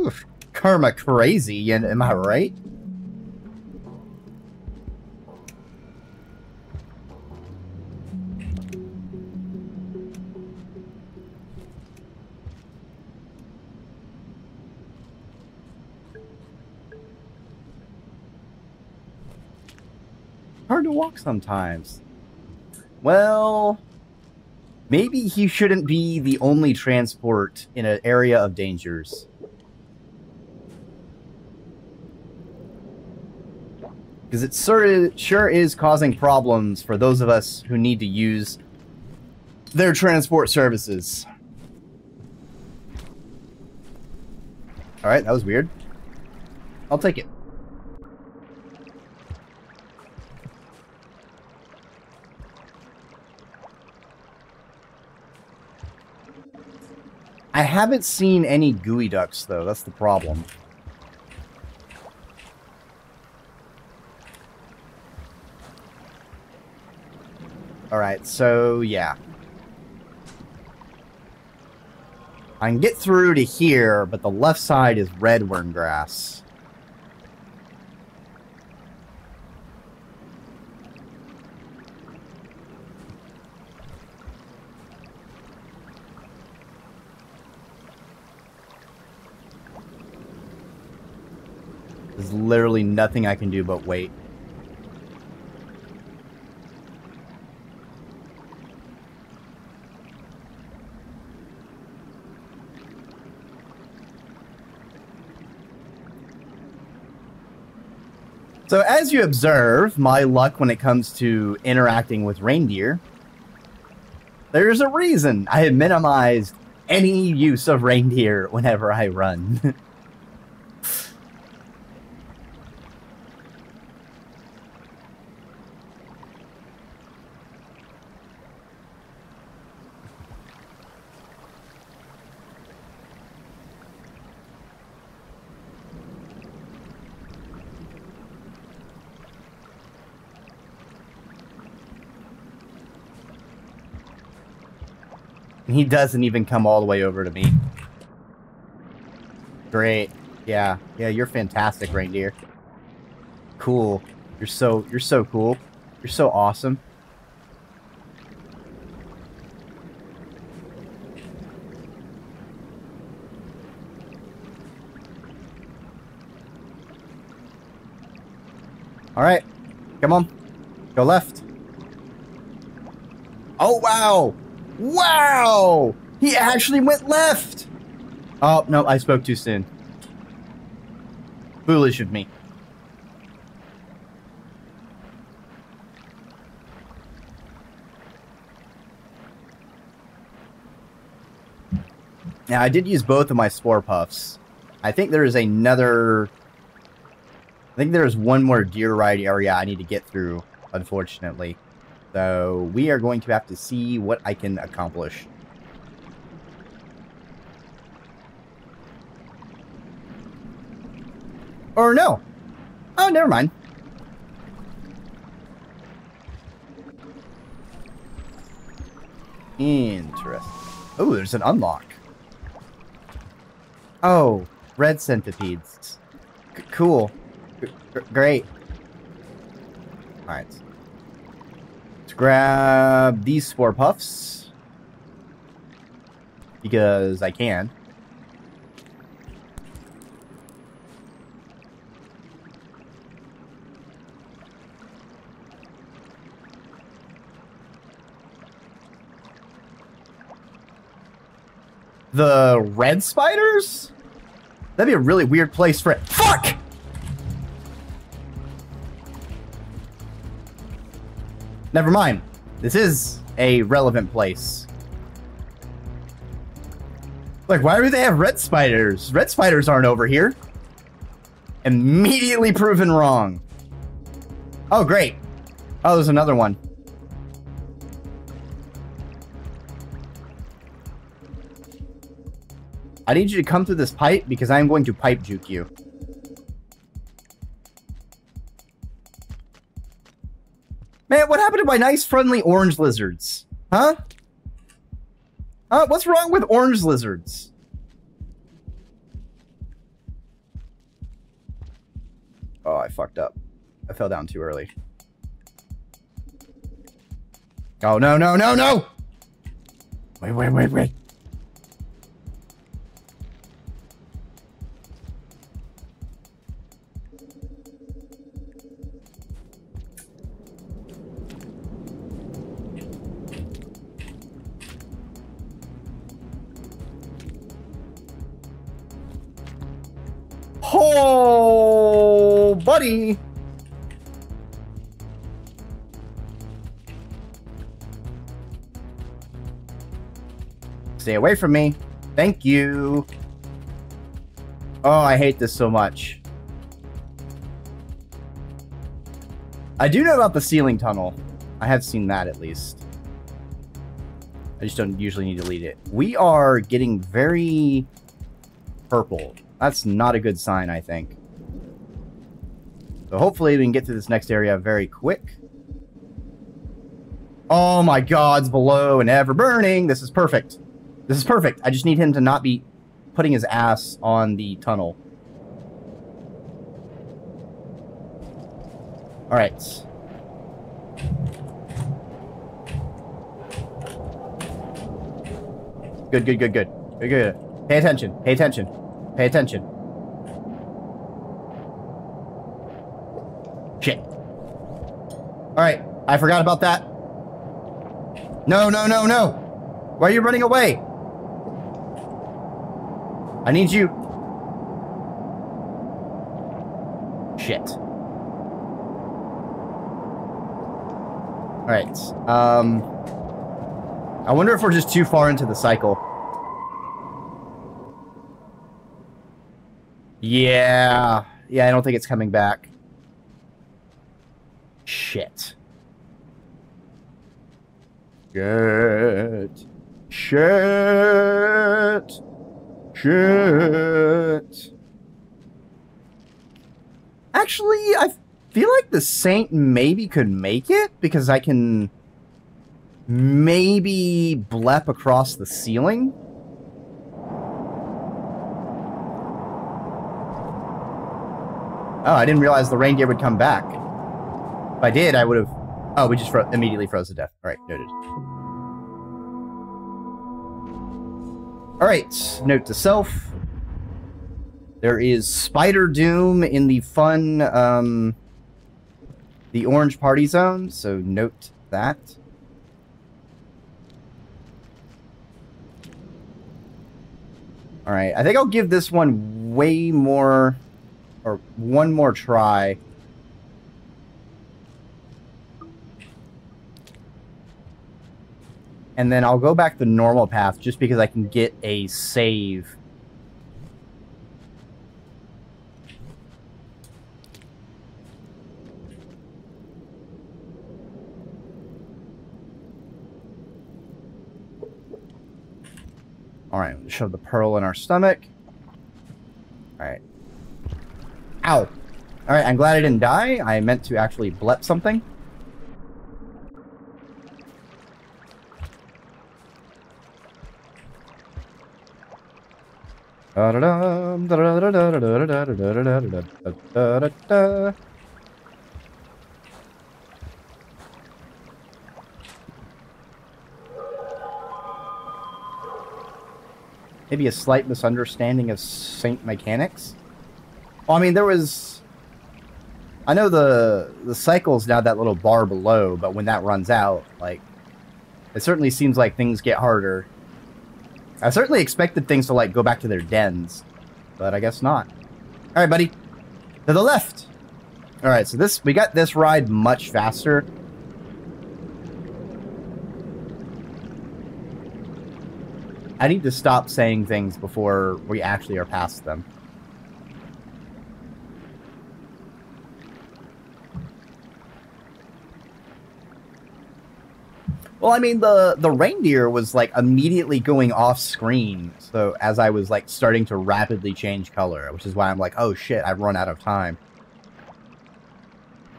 Karma crazy. Am I right? Hard to walk sometimes. Well, maybe he shouldn't be the only transport in an area of dangers. Because it sure is causing problems for those of us who need to use their transport services. Alright, that was weird. I'll take it. I haven't seen any gooey ducks, though. That's the problem. Alright, so, yeah. I can get through to here, but the left side is red wormgrass. There's literally nothing I can do but wait. So as you observe, my luck when it comes to interacting with reindeer, there's a reason I have minimized any use of reindeer whenever I run. He doesn't even come all the way over to me. Great. Yeah. Yeah, you're fantastic, reindeer. Cool. You're so you're so cool. You're so awesome. All right. Come on. Go left. Oh, wow. Wow! He actually went left! Oh, no, I spoke too soon. Foolish of me. Now, I did use both of my Spore Puffs. I think there is another... I think there is one more deer ride area I need to get through, unfortunately. So we are going to have to see what I can accomplish. Or no. Oh, never mind. Interesting. Oh, there's an unlock. Oh, red centipedes. C- cool. G- great. All right. Grab these Spore Puffs because I can. The red spiders? That'd be a really weird place for it. Fuck! Never mind. This is a relevant place. Like, why do they have red spiders? Red spiders aren't over here. Immediately proven wrong. Oh, great. Oh, there's another one. I need you to come through this pipe because I am going to pipe juke you. Man, what happened to my nice, friendly orange lizards? Huh? Huh? What's wrong with orange lizards? Oh, I fucked up. I fell down too early. Oh, no, no, no, no! Wait, wait, wait, wait. Oh, buddy. Stay away from me. Thank you. Oh, I hate this so much. I do know about the ceiling tunnel. I have seen that at least. I just don't usually need to lead it. We are getting very purple. That's not a good sign, I think. So hopefully we can get to this next area very quick. Oh my gods, below and ever burning. This is perfect. This is perfect. I just need him to not be putting his ass on the tunnel. All right. Good, good, good, good. Good, good. Pay attention. Pay attention. Pay attention. Shit. All right, I forgot about that. No, no, no, no. Why are you running away? I need you. Shit. All right. Um, I wonder if we're just too far into the cycle. Yeah. Yeah, I don't think it's coming back. Shit. Shit. Shit. Shit. Actually, I feel like the Saint maybe could make it, because I can maybe blep across the ceiling. Oh, I didn't realize the reindeer would come back. If I did, I would have... Oh, we just fro immediately froze to death. All right, noted. All right, note to self. There is Spider Doom in the fun, um, the orange party zone, so note that. All right, I think I'll give this one way more, or one more try. And then I'll go back the normal path just because I can get a save. All right, we'll shove the pearl in our stomach. All right. Ow. All right, I'm glad I didn't die. I meant to actually blep something. Maybe a slight misunderstanding of Saint mechanics. Well, I mean, there was... I know the the cycle's now that little bar below, but when that runs out, like... It certainly seems like things get harder. I certainly expected things to, like, go back to their dens, but I guess not. All right, buddy. To the left. All right, so this we got this ride much faster. I need to stop saying things before we actually are past them. Well, I mean, the, the reindeer was, like, immediately going off screen. So as I was, like, starting to rapidly change color, which is why I'm like, oh, shit, I've run out of time.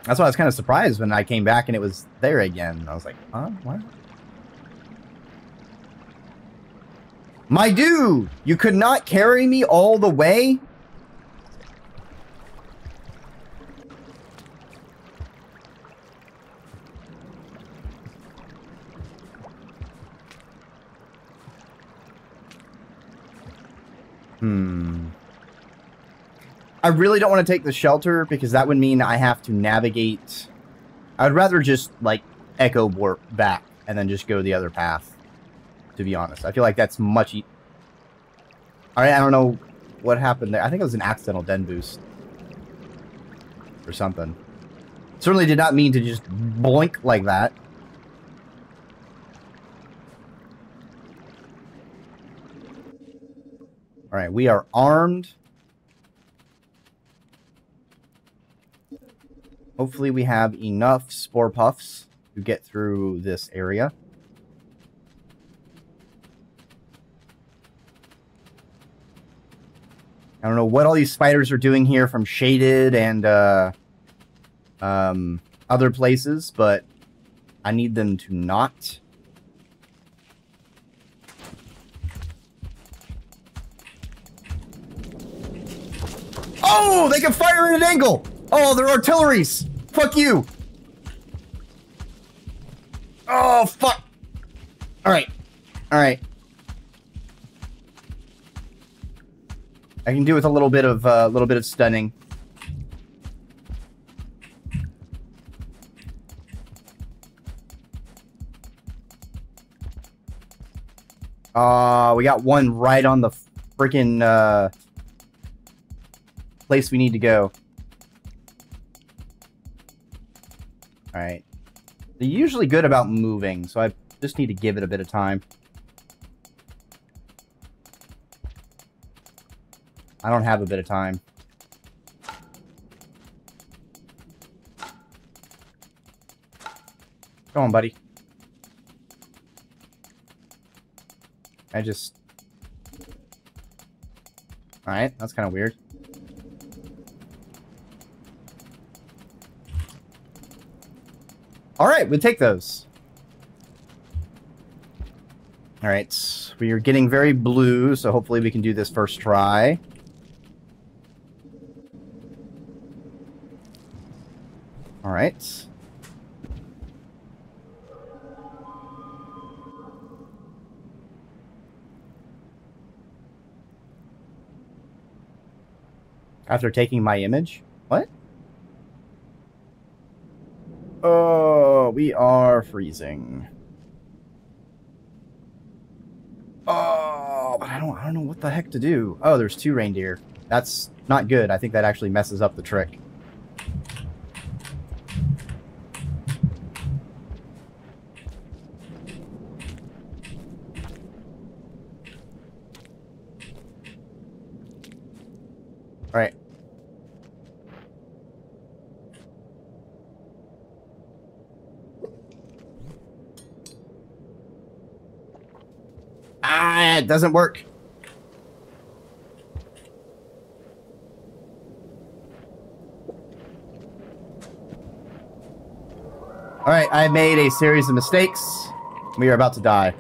That's why I was kind of surprised when I came back and it was there again. I was like, huh? What? My dude, you could not carry me all the way? Hmm. I really don't want to take the shelter because that would mean I have to navigate. I'd rather just, like, echo warp back and then just go the other path, to be honest. I feel like that's much e- All right, I don't know what happened there. I think it was an accidental den boost or something. Certainly did not mean to just blink like that. All right, we are armed. Hopefully we have enough spore puffs to get through this area. I don't know what all these spiders are doing here from Shaded and uh, um, other places, but I need them to not... Oh, they can fire at an angle! Oh, they're artilleries! Fuck you! Oh, fuck! Alright. Alright. I can do with a little bit of, a uh, little bit of stunning. Uh, we got one right on the freaking uh, place we need to go. All right. They're usually good about moving, so I just need to give it a bit of time. I don't have a bit of time. Go on, buddy. I just... Alright, that's kind of weird. Alright, we'll take those. Alright, we are getting very blue, so hopefully we can do this first try. Alright. After taking my image? What? Oh, we are freezing. Oh, but I don't I don't know what the heck to do. Oh, there's two reindeer. That's not good. I think that actually messes up the trick. All right. Ah, it doesn't work. All right, I made a series of mistakes. We are about to die.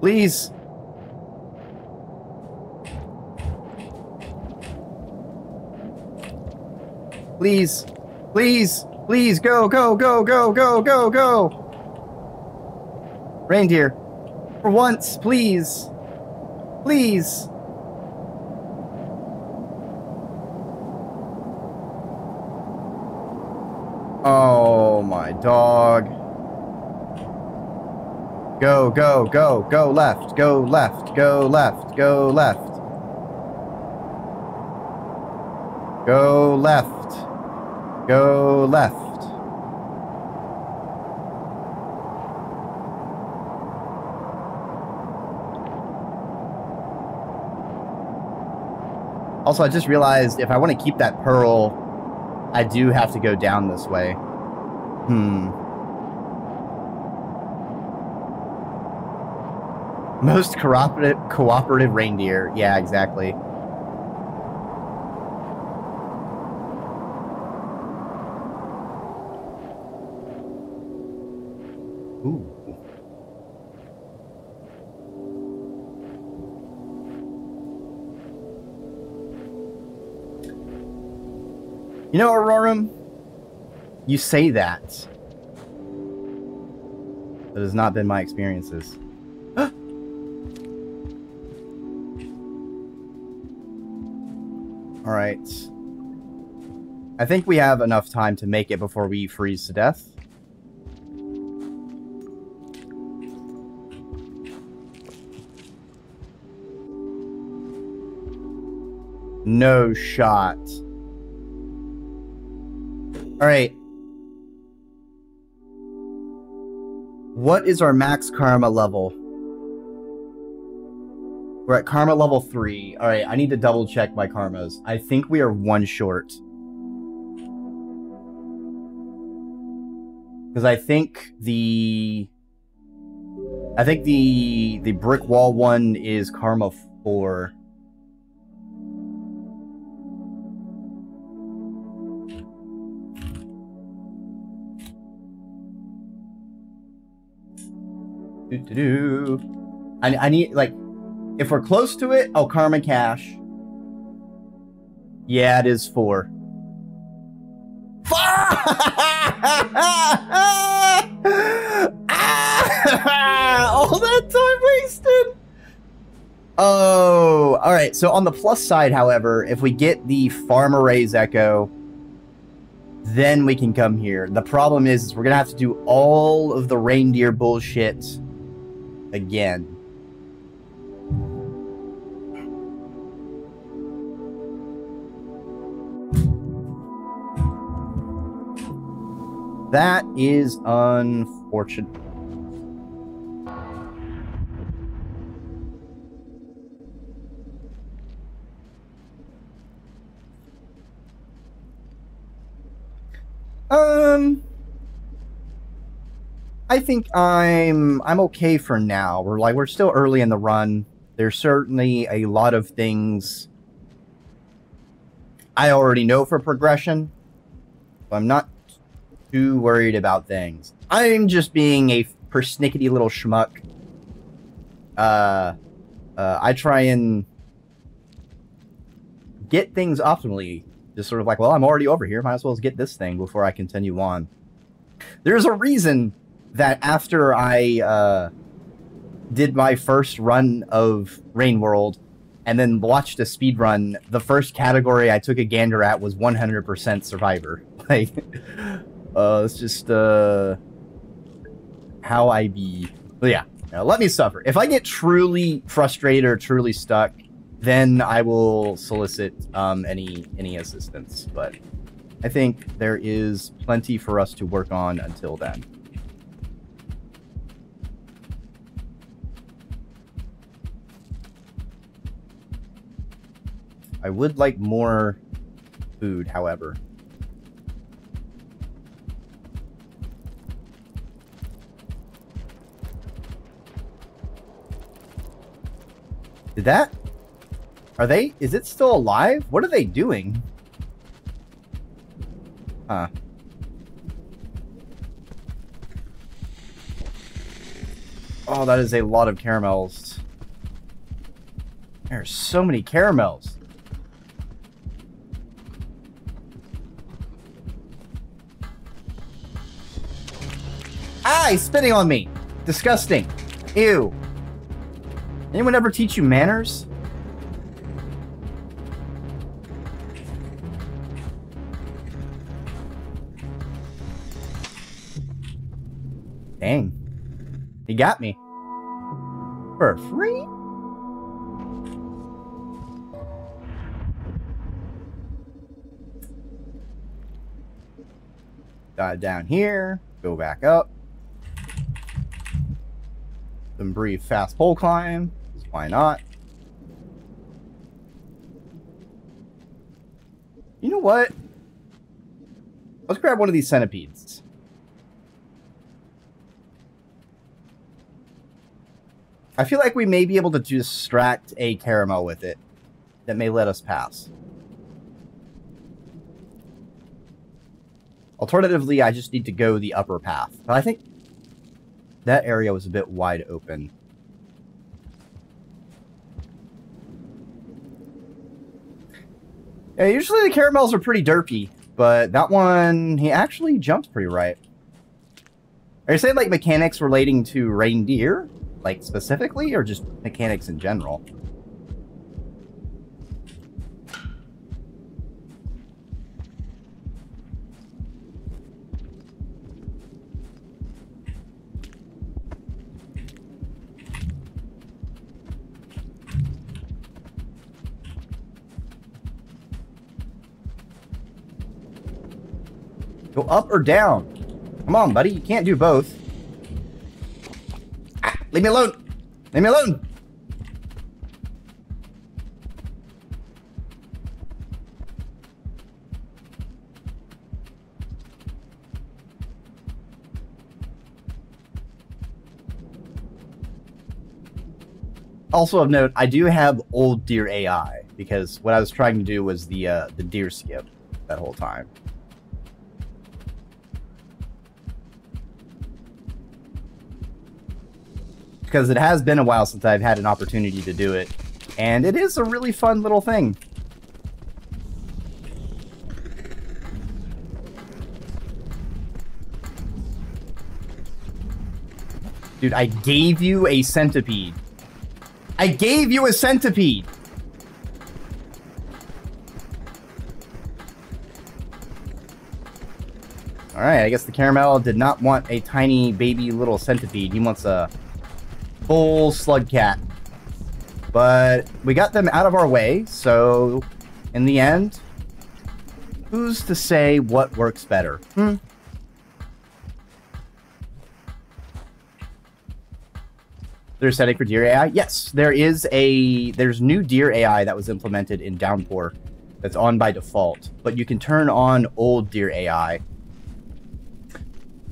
Please. Please. Please. Please. Go, go, go, go, go, go, go. Reindeer. For once, please. Please. Oh, my dog. Go, go, go, go left, go left, go left, go left. Go left, go left. Also, I just realized if I want to keep that pearl, I do have to go down this way. Hmm. Most cooperative, cooperative reindeer. Yeah, exactly. Ooh. You know, Aurorum, you say that. That has not been my experiences. All right. I think we have enough time to make it before we freeze to death. No shot. All right. What is our max karma level? We're at karma level three. All right, I need to double check my karmas. I think we are one short. Because I think the... I think the the brick wall one is karma four. Doo-doo-doo. I, I need, like... If we're close to it, oh, karma cash. Yeah, it is four. All that time wasted. Oh, All right, so on the plus side, however, if we get the Farm Arrays Echo, then we can come here. The problem is, is we're going to have to do all of the reindeer bullshit again. That is unfortunate. Um, I think I'm I'm okay for now. We're like we're still early in the run. There's certainly a lot of things I already know for progression. But I'm not too worried about things. I'm just being a persnickety little schmuck. Uh, uh, I try and get things optimally. Just sort of like, well, I'm already over here. Might as well get this thing before I continue on. There's a reason that after I uh, did my first run of Rain World and then watched a speed run, the first category I took a gander at was one hundred percent Survivor. Like, uh, it's just uh, how I be. But yeah, now let me suffer. If I get truly frustrated or truly stuck, then I will solicit um, any any assistance, but I think there is plenty for us to work on until then. I would like more food, however. Did that? Are they? Is it still alive? What are they doing? Huh. Oh, that is a lot of caramels. There are so many caramels. Ah, he's spitting on me. Disgusting. Ew. Anyone ever teach you manners? Dang. He got me. For free? Dive down here. Go back up. Some brief fast pole climb. Why not? You know what? Let's grab one of these centipedes. I feel like we may be able to distract a caramel with it that may let us pass. Alternatively, I just need to go the upper path. But I think that area was a bit wide open. Yeah, usually the caramels are pretty derpy, but that one, he actually jumped pretty right. Are you saying like mechanics relating to reindeer? Like, specifically, or just mechanics in general? Go up or down? Come on, buddy. You can't do both. Leave me alone! Leave me alone! Also of note, I do have old deer A I, because what I was trying to do was the, uh, the deer skip that whole time. Because it has been a while since I've had an opportunity to do it, and it is a really fun little thing. Dude, I gave you a centipede. I gave you a centipede! Alright, I guess the caramel did not want a tiny baby little centipede. He wants a full slug cat. But we got them out of our way, so in the end, who's to say what works better? Hmm. There's headache for deer A I. Yes, there is a there's new deer A I that was implemented in Downpour that's on by default, but you can turn on old deer A I,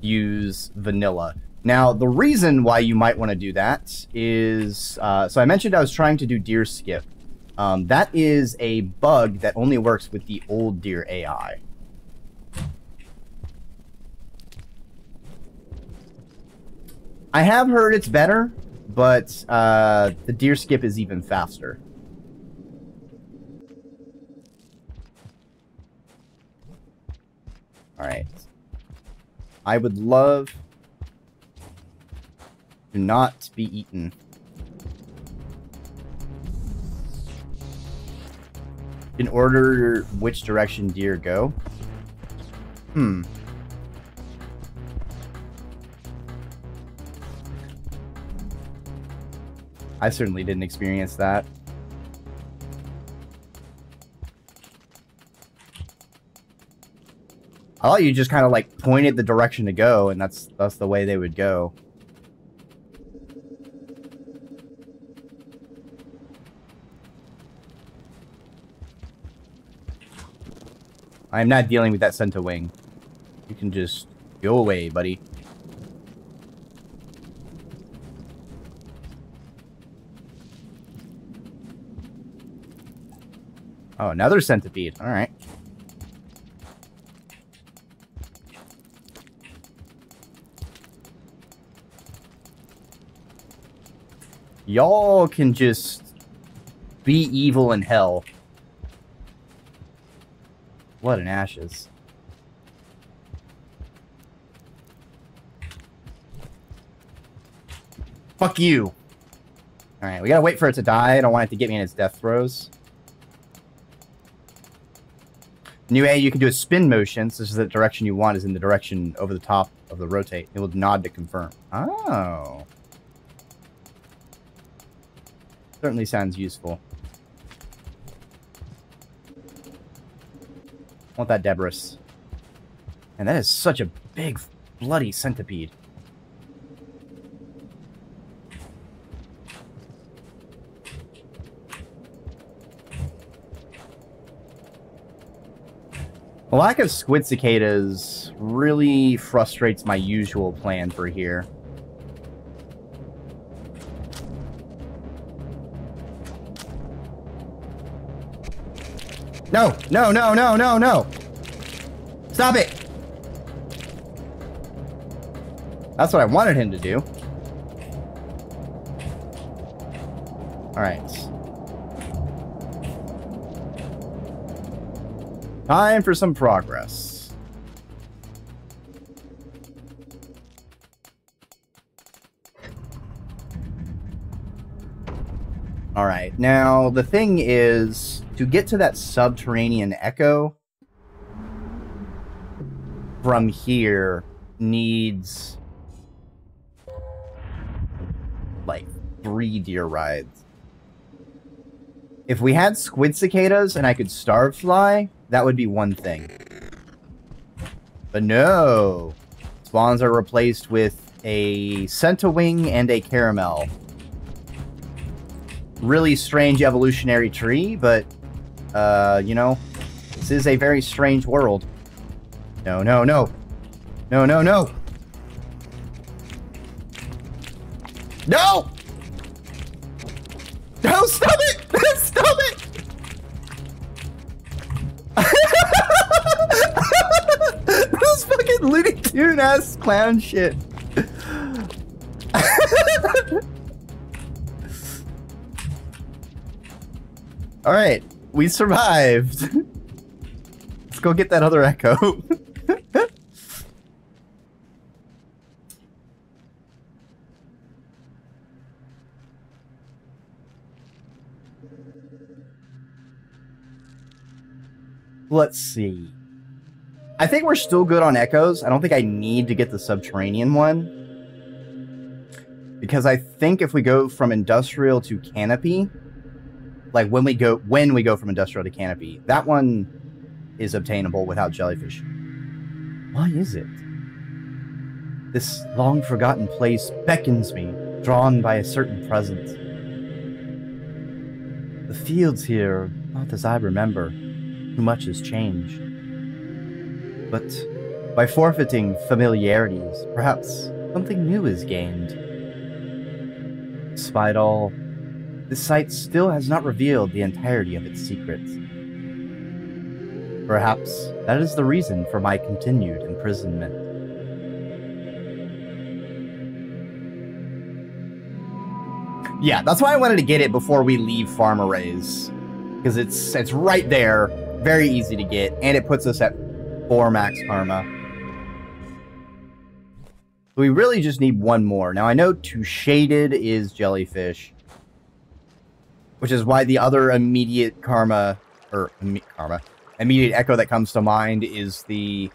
use vanilla. Now, the reason why you might want to do that is, uh, so I mentioned I was trying to do deer skip. Um, that is a bug that only works with the old deer A I. I have heard it's better, but uh, the deer skip is even faster. All right. I would love to not be eaten. In order which direction deer go? Hmm. I certainly didn't experience that. I thought you just kind of like pointed the direction to go, and that's that's the way they would go. I am not dealing with that center wing. You can just go away, buddy. Oh, another centipede. All right. Y'all can just be evil in hell. Blood and ashes. Fuck you. All right, we gotta wait for it to die. I don't want it to get me in its death throes. New A, you can do a spin motion, so this is the direction you want is in the direction over the top of the rotate. It will nod to confirm. Oh. Certainly sounds useful. Want that Debris. And that is such a big, bloody centipede. The lack of squid cicadas really frustrates my usual plan for here. No, no, no, no, no, no. Stop it. That's what I wanted him to do. All right. Time for some progress. All right, now the thing is to get to that subterranean echo from here needs like three deer rides. If we had squid cicadas and I could starve fly, that would be one thing. But no. Spawns are replaced with a centawing and a caramel. Really strange evolutionary tree, but, uh, you know, this is a very strange world. No, no, no. No, no, no. No! No, stop it! Stop it! Those fucking Looney Tune ass clown shit. All right, we survived. Let's go get that other echo. Let's see. I think we're still good on echoes. I don't think I need to get the subterranean one, because I think if we go from industrial to canopy, like when we go when we go from industrial to canopy, that one is obtainable without jellyfish. Why is it? This long forgotten place beckons me, drawn by a certain presence. The fields here are not as I remember. Too much has changed. But by forfeiting familiarities, perhaps something new is gained. Despite all, this site still has not revealed the entirety of its secrets. Perhaps that is the reason for my continued imprisonment. Yeah, that's why I wanted to get it before we leave Farm Arrays, because it's it's right there, very easy to get, and it puts us at four max karma. We really just need one more. Now, I know to Shaded is jellyfish, which is why the other immediate karma, or imme karma, immediate echo that comes to mind is the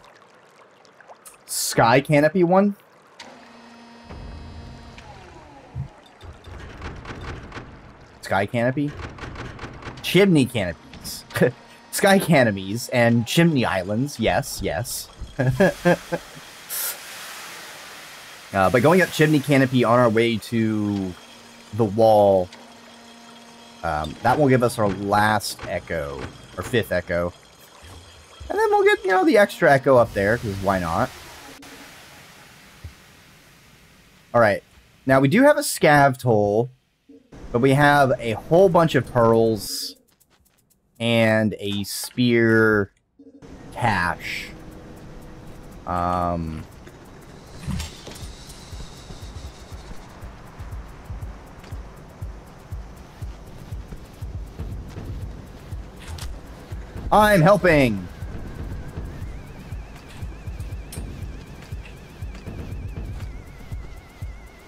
Sky Canopy one. Sky Canopy? Chimney canopies. Sky canopies and chimney islands. Yes, yes. uh, but going up Chimney Canopy on our way to the wall, um, that will give us our last echo, or fifth echo. And then we'll get, you know, the extra echo up there, because why not? Alright. Now, we do have a scav toll. But we have a whole bunch of pearls and a spear cache. Um, I'm helping.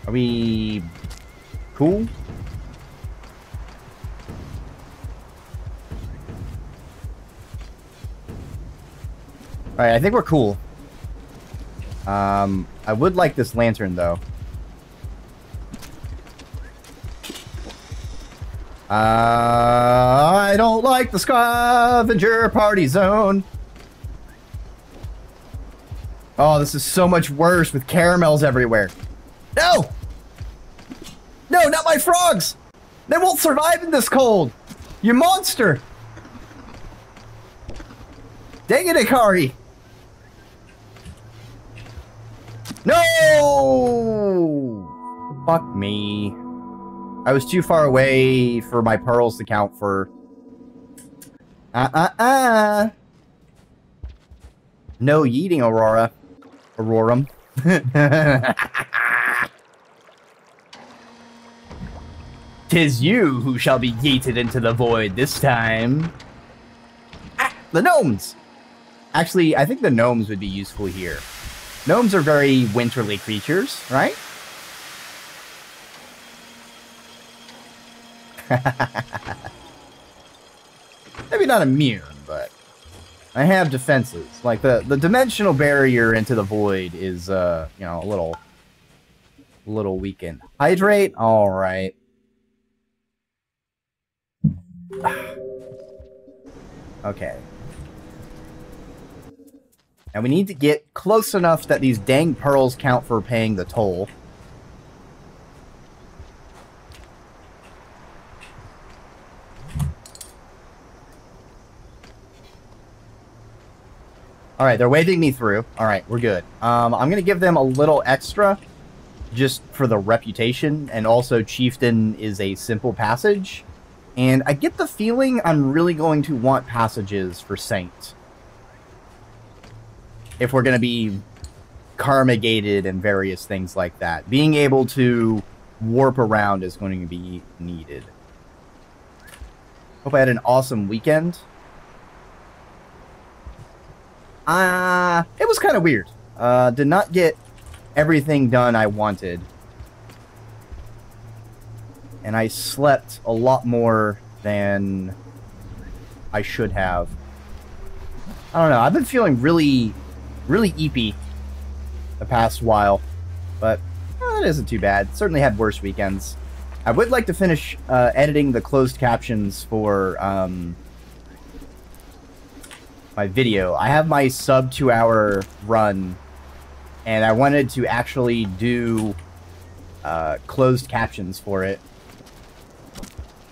Are we cool? Alright, I think we're cool. Um, I would like this lantern, though. Uh, I don't like the scavenger party zone. Oh, this is so much worse with caramels everywhere. No! No, not my frogs! They won't survive in this cold! You monster! Dang it, Ikari! No! Fuck me. I was too far away for my pearls to count for... Uh-uh-uh! No yeeting, Aurora. Aurorum. Tis you who shall be yeeted into the void this time. Ah! The gnomes! Actually, I think the gnomes would be useful here. Gnomes are very winterly creatures, right? Maybe not immune, but I have defenses. Like the the dimensional barrier into the void is, uh, you know, a little, little weakened. Hydrate, all right. Okay. And we need to get close enough that these dang pearls count for paying the toll. Alright, they're waving me through. Alright, we're good. Um, I'm going to give them a little extra just for the reputation. And also, Chieftain is a simple passage. And I get the feeling I'm really going to want passages for Saint. If we're going to be karmigated and various things like that, being able to warp around is going to be needed. Hope I had an awesome weekend. Ah, uh, it was kind of weird. Uh, did not get everything done I wanted. And I slept a lot more than I should have. I don't know. I've been feeling really really eepy the past while, but well, that isn't too bad. Certainly had worse weekends. I would like to finish uh, editing the closed captions for um, my video. I have my sub two hour run, and I wanted to actually do uh, closed captions for it.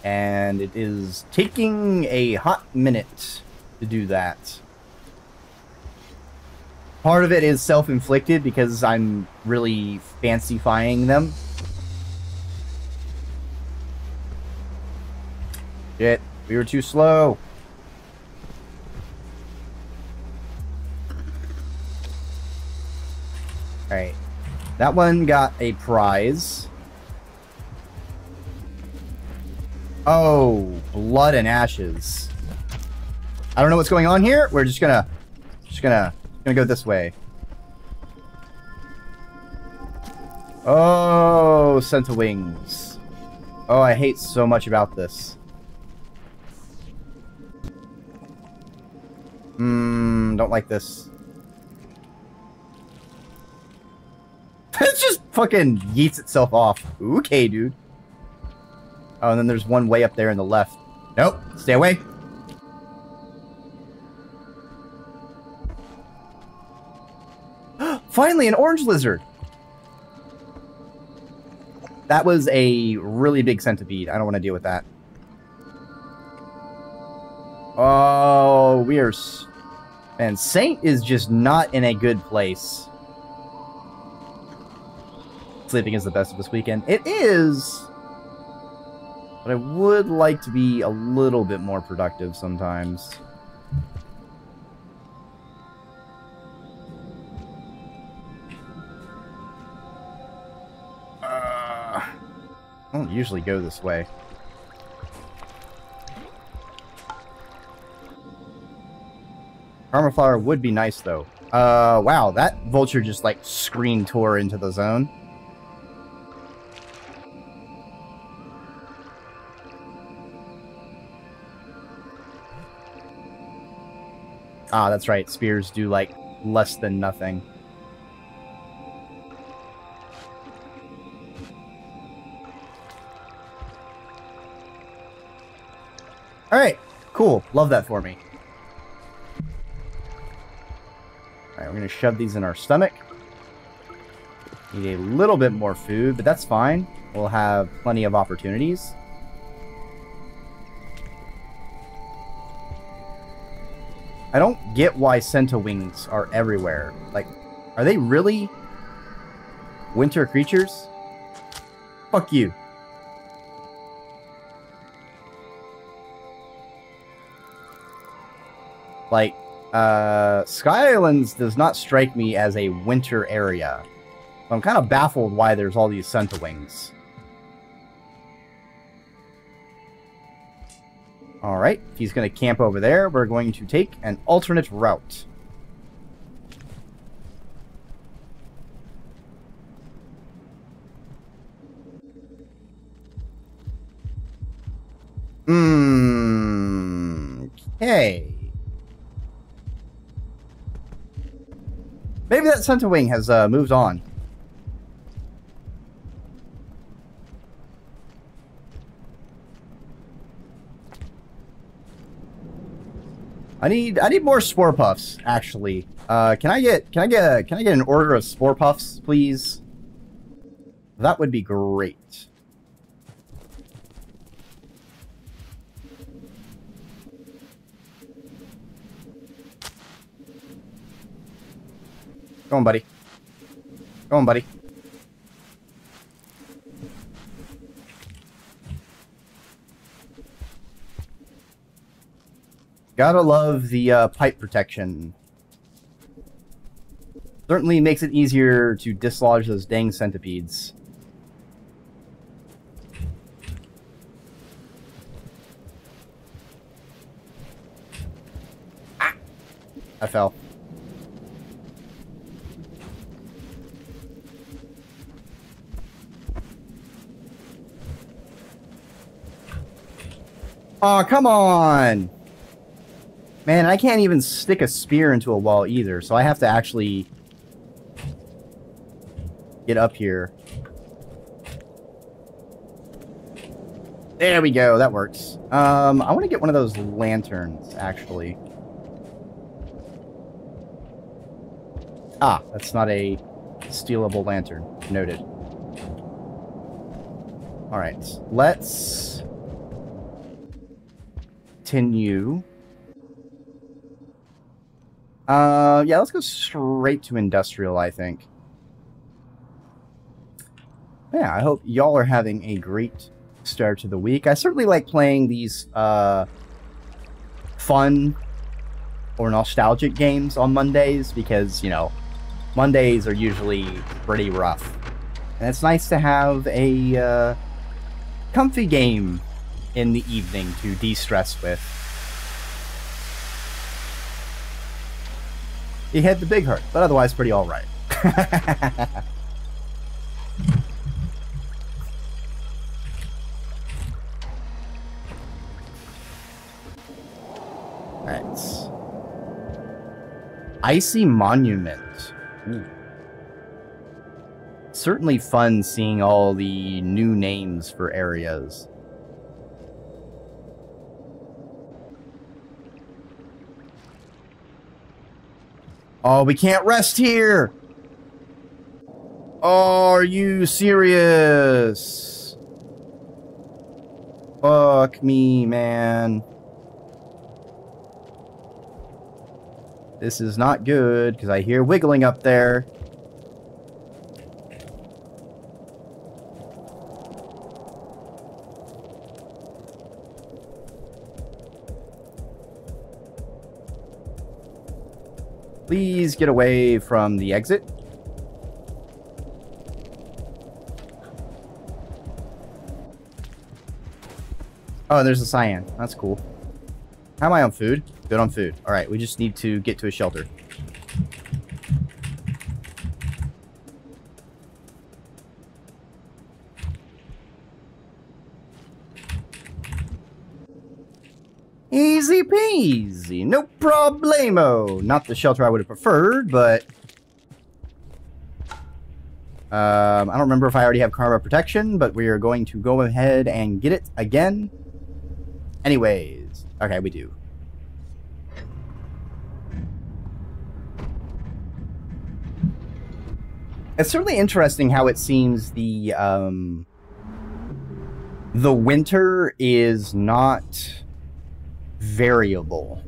And it is taking a hot minute to do that. Part of it is self-inflicted because I'm really fancy-fying them. Shit, we were too slow. Alright, that one got a prize. Oh, blood and ashes. I don't know what's going on here. We're just gonna, just gonna, gonna go this way. Oh, Sentinel Wings. Oh, I hate so much about this. Mmm, don't like this. It just fucking yeets itself off. Okay, dude. Oh, and then there's one way up there in the left. Nope, stay away. Finally, an orange lizard. That was a really big centipede. I don't want to deal with that. Oh, we are... Man, Saint is just not in a good place. Sleeping is the best of this weekend. It is... But I would like to be a little bit more productive sometimes. Uh, I don't usually go this way. Karma flower would be nice though. Uh, wow, that vulture just like screen tore into the zone. Ah, that's right. Spears do, like, less than nothing. Alright. Cool. Love that for me. Alright, we're gonna shove these in our stomach. Need a little bit more food, but that's fine. We'll have plenty of opportunities. I don't get why Centawings are everywhere. Like, are they really winter creatures? Fuck you. Like, uh, Sky Islands does not strike me as a winter area. So I'm kind of baffled why there's all these Centawings. Alright, he's going to camp over there. We're going to take an alternate route. Mmm. Okay. Maybe that center wing has uh, moved on. I need I need more spore puffs, actually. Uh, can I get can I get a, can I get an order of spore puffs, please? That would be great. Go on, buddy. Go on, buddy. Gotta love the uh, pipe protection. Certainly makes it easier to dislodge those dang centipedes. Ah! I fell. Aw, oh, come on! Man, I can't even stick a spear into a wall either, so I have to actually get up here. There we go, that works. Um, I want to get one of those lanterns, actually. Ah, that's not a stealable lantern. Noted. Alright, let's continue. Uh, yeah, let's go straight to industrial, I think. Yeah, I hope y'all are having a great start to the week. I certainly like playing these uh, fun or nostalgic games on Mondays because, you know, Mondays are usually pretty rough. And it's nice to have a uh, comfy game in the evening to de-stress with. He had the big hurt, but otherwise pretty alright. Alright. Icy Monument. Ooh. Certainly fun seeing all the new names for areas. Oh, we can't rest here! Oh, are you serious? Fuck me, man. This is not good, because I hear wiggling up there. Please get away from the exit. Oh, there's a cyan. That's cool. How am I on food? Good on food. All right, we just need to get to a shelter. Easy peasy, no problemo. Not the shelter I would have preferred, but um, I don't remember if I already have karma protection, but we are going to go ahead and get it again. Anyways, okay, we do. It's certainly interesting how it seems the um, the winter is not variable.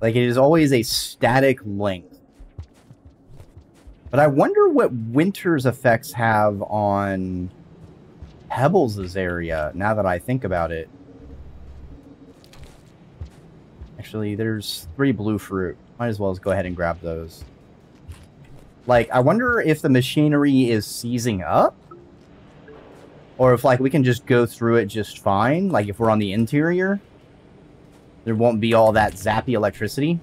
Like, it is always a static length. But I wonder what winter's effects have on Pebbles' area, now that I think about it. Actually, there's three blue fruit. Might as well go ahead and grab those. Like, I wonder if the machinery is seizing up? Or if, like, we can just go through it just fine. Like, if we're on the interior, there won't be all that zappy electricity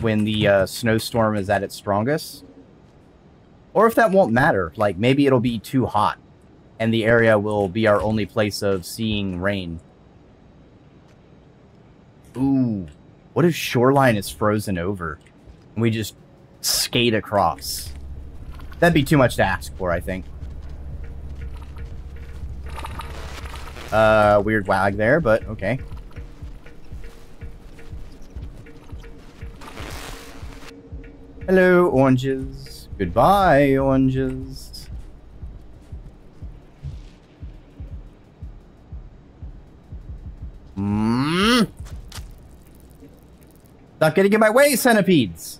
when the uh, snowstorm is at its strongest. Or if that won't matter. Like, maybe it'll be too hot, and the area will be our only place of seeing rain. Ooh. What if shoreline is frozen over, and we just skate across? That'd be too much to ask for, I think. Uh, weird wag there, but okay. Hello, oranges. Goodbye, oranges. Mm. Not getting in my way, centipedes.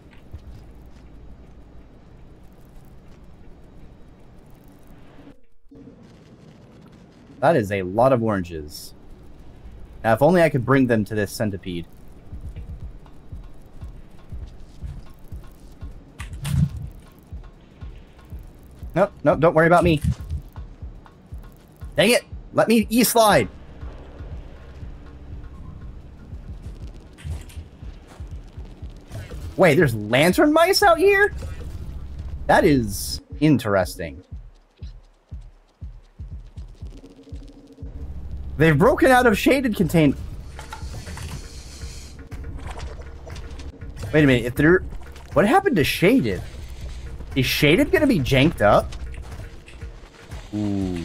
That is a lot of oranges. Now, if only I could bring them to this centipede. Nope, nope, don't worry about me. Dang it! Let me e-slide! Wait, there's lantern mice out here? That is interesting. They've broken out of shaded containment. Wait a minute, if they're... What happened to Shaded? Is Shaded gonna be janked up? Ooh.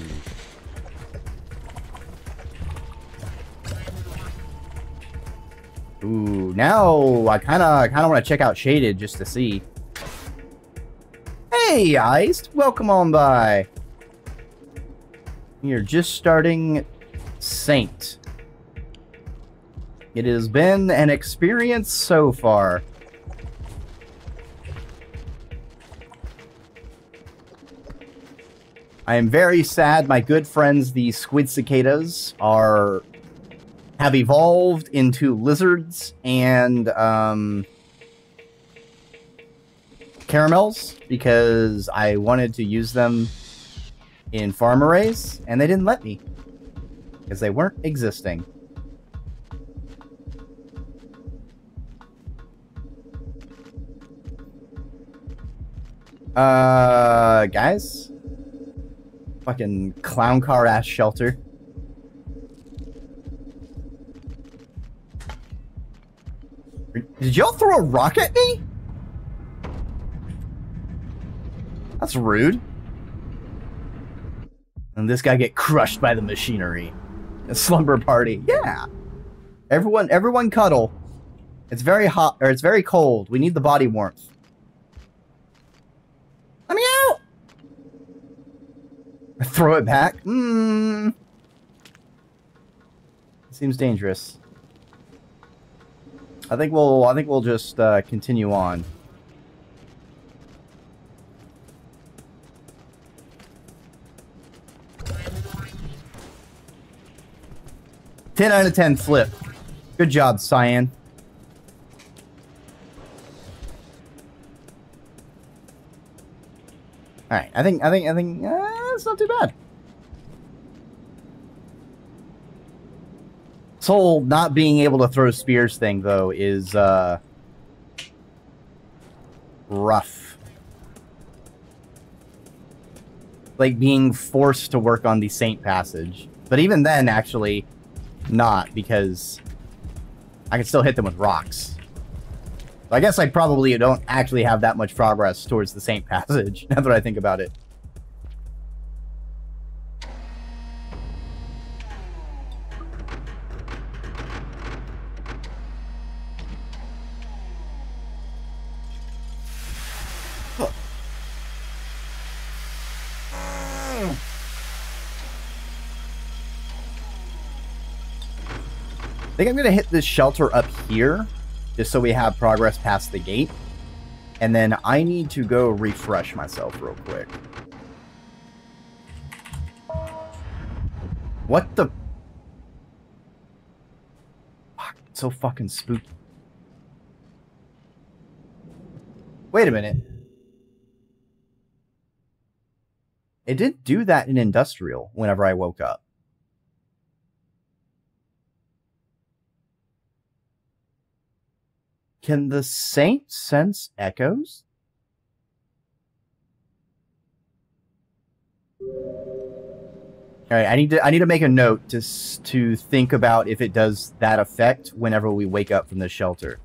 Ooh, now I kinda, I kinda wanna check out Shaded just to see. Hey, Iced! Welcome on by! We are just starting Saint. It has been an experience so far. I am very sad my good friends, the squid cicadas, are... have evolved into lizards and, um... caramels, because I wanted to use them in Farm Arrays, and they didn't let me. Because they weren't existing. Uh, guys? Fucking clown car ass shelter. Did y'all throw a rock at me? That's rude. And this guy get crushed by the machinery. A slumber party. Yeah. Everyone everyone cuddle. It's very hot, or it's very cold. We need the body warmth. Let me out! Throw it back? Mmm. Seems dangerous. I think we'll I think we'll just uh, continue on. ten out of ten flip. Good job, Cyan. All right, I think I think I think uh, it's not too bad. This whole not being able to throw spears thing, though, is uh, rough. Like being forced to work on the Saint Passage, but even then, actually, not, because I can still hit them with rocks. So I guess I probably don't actually have that much progress towards the Saint Passage, now that I think about it. Huh. I think I'm going to hit this shelter up here, just so we have progress past the gate. And then I need to go refresh myself real quick. What the... Fuck, it's so fucking spooky. Wait a minute. It didn't do that in Industrial whenever I woke up. Can the Saint sense echoes? All right, I need to I need to make a note to to think about if it does that effect whenever we wake up from the shelter.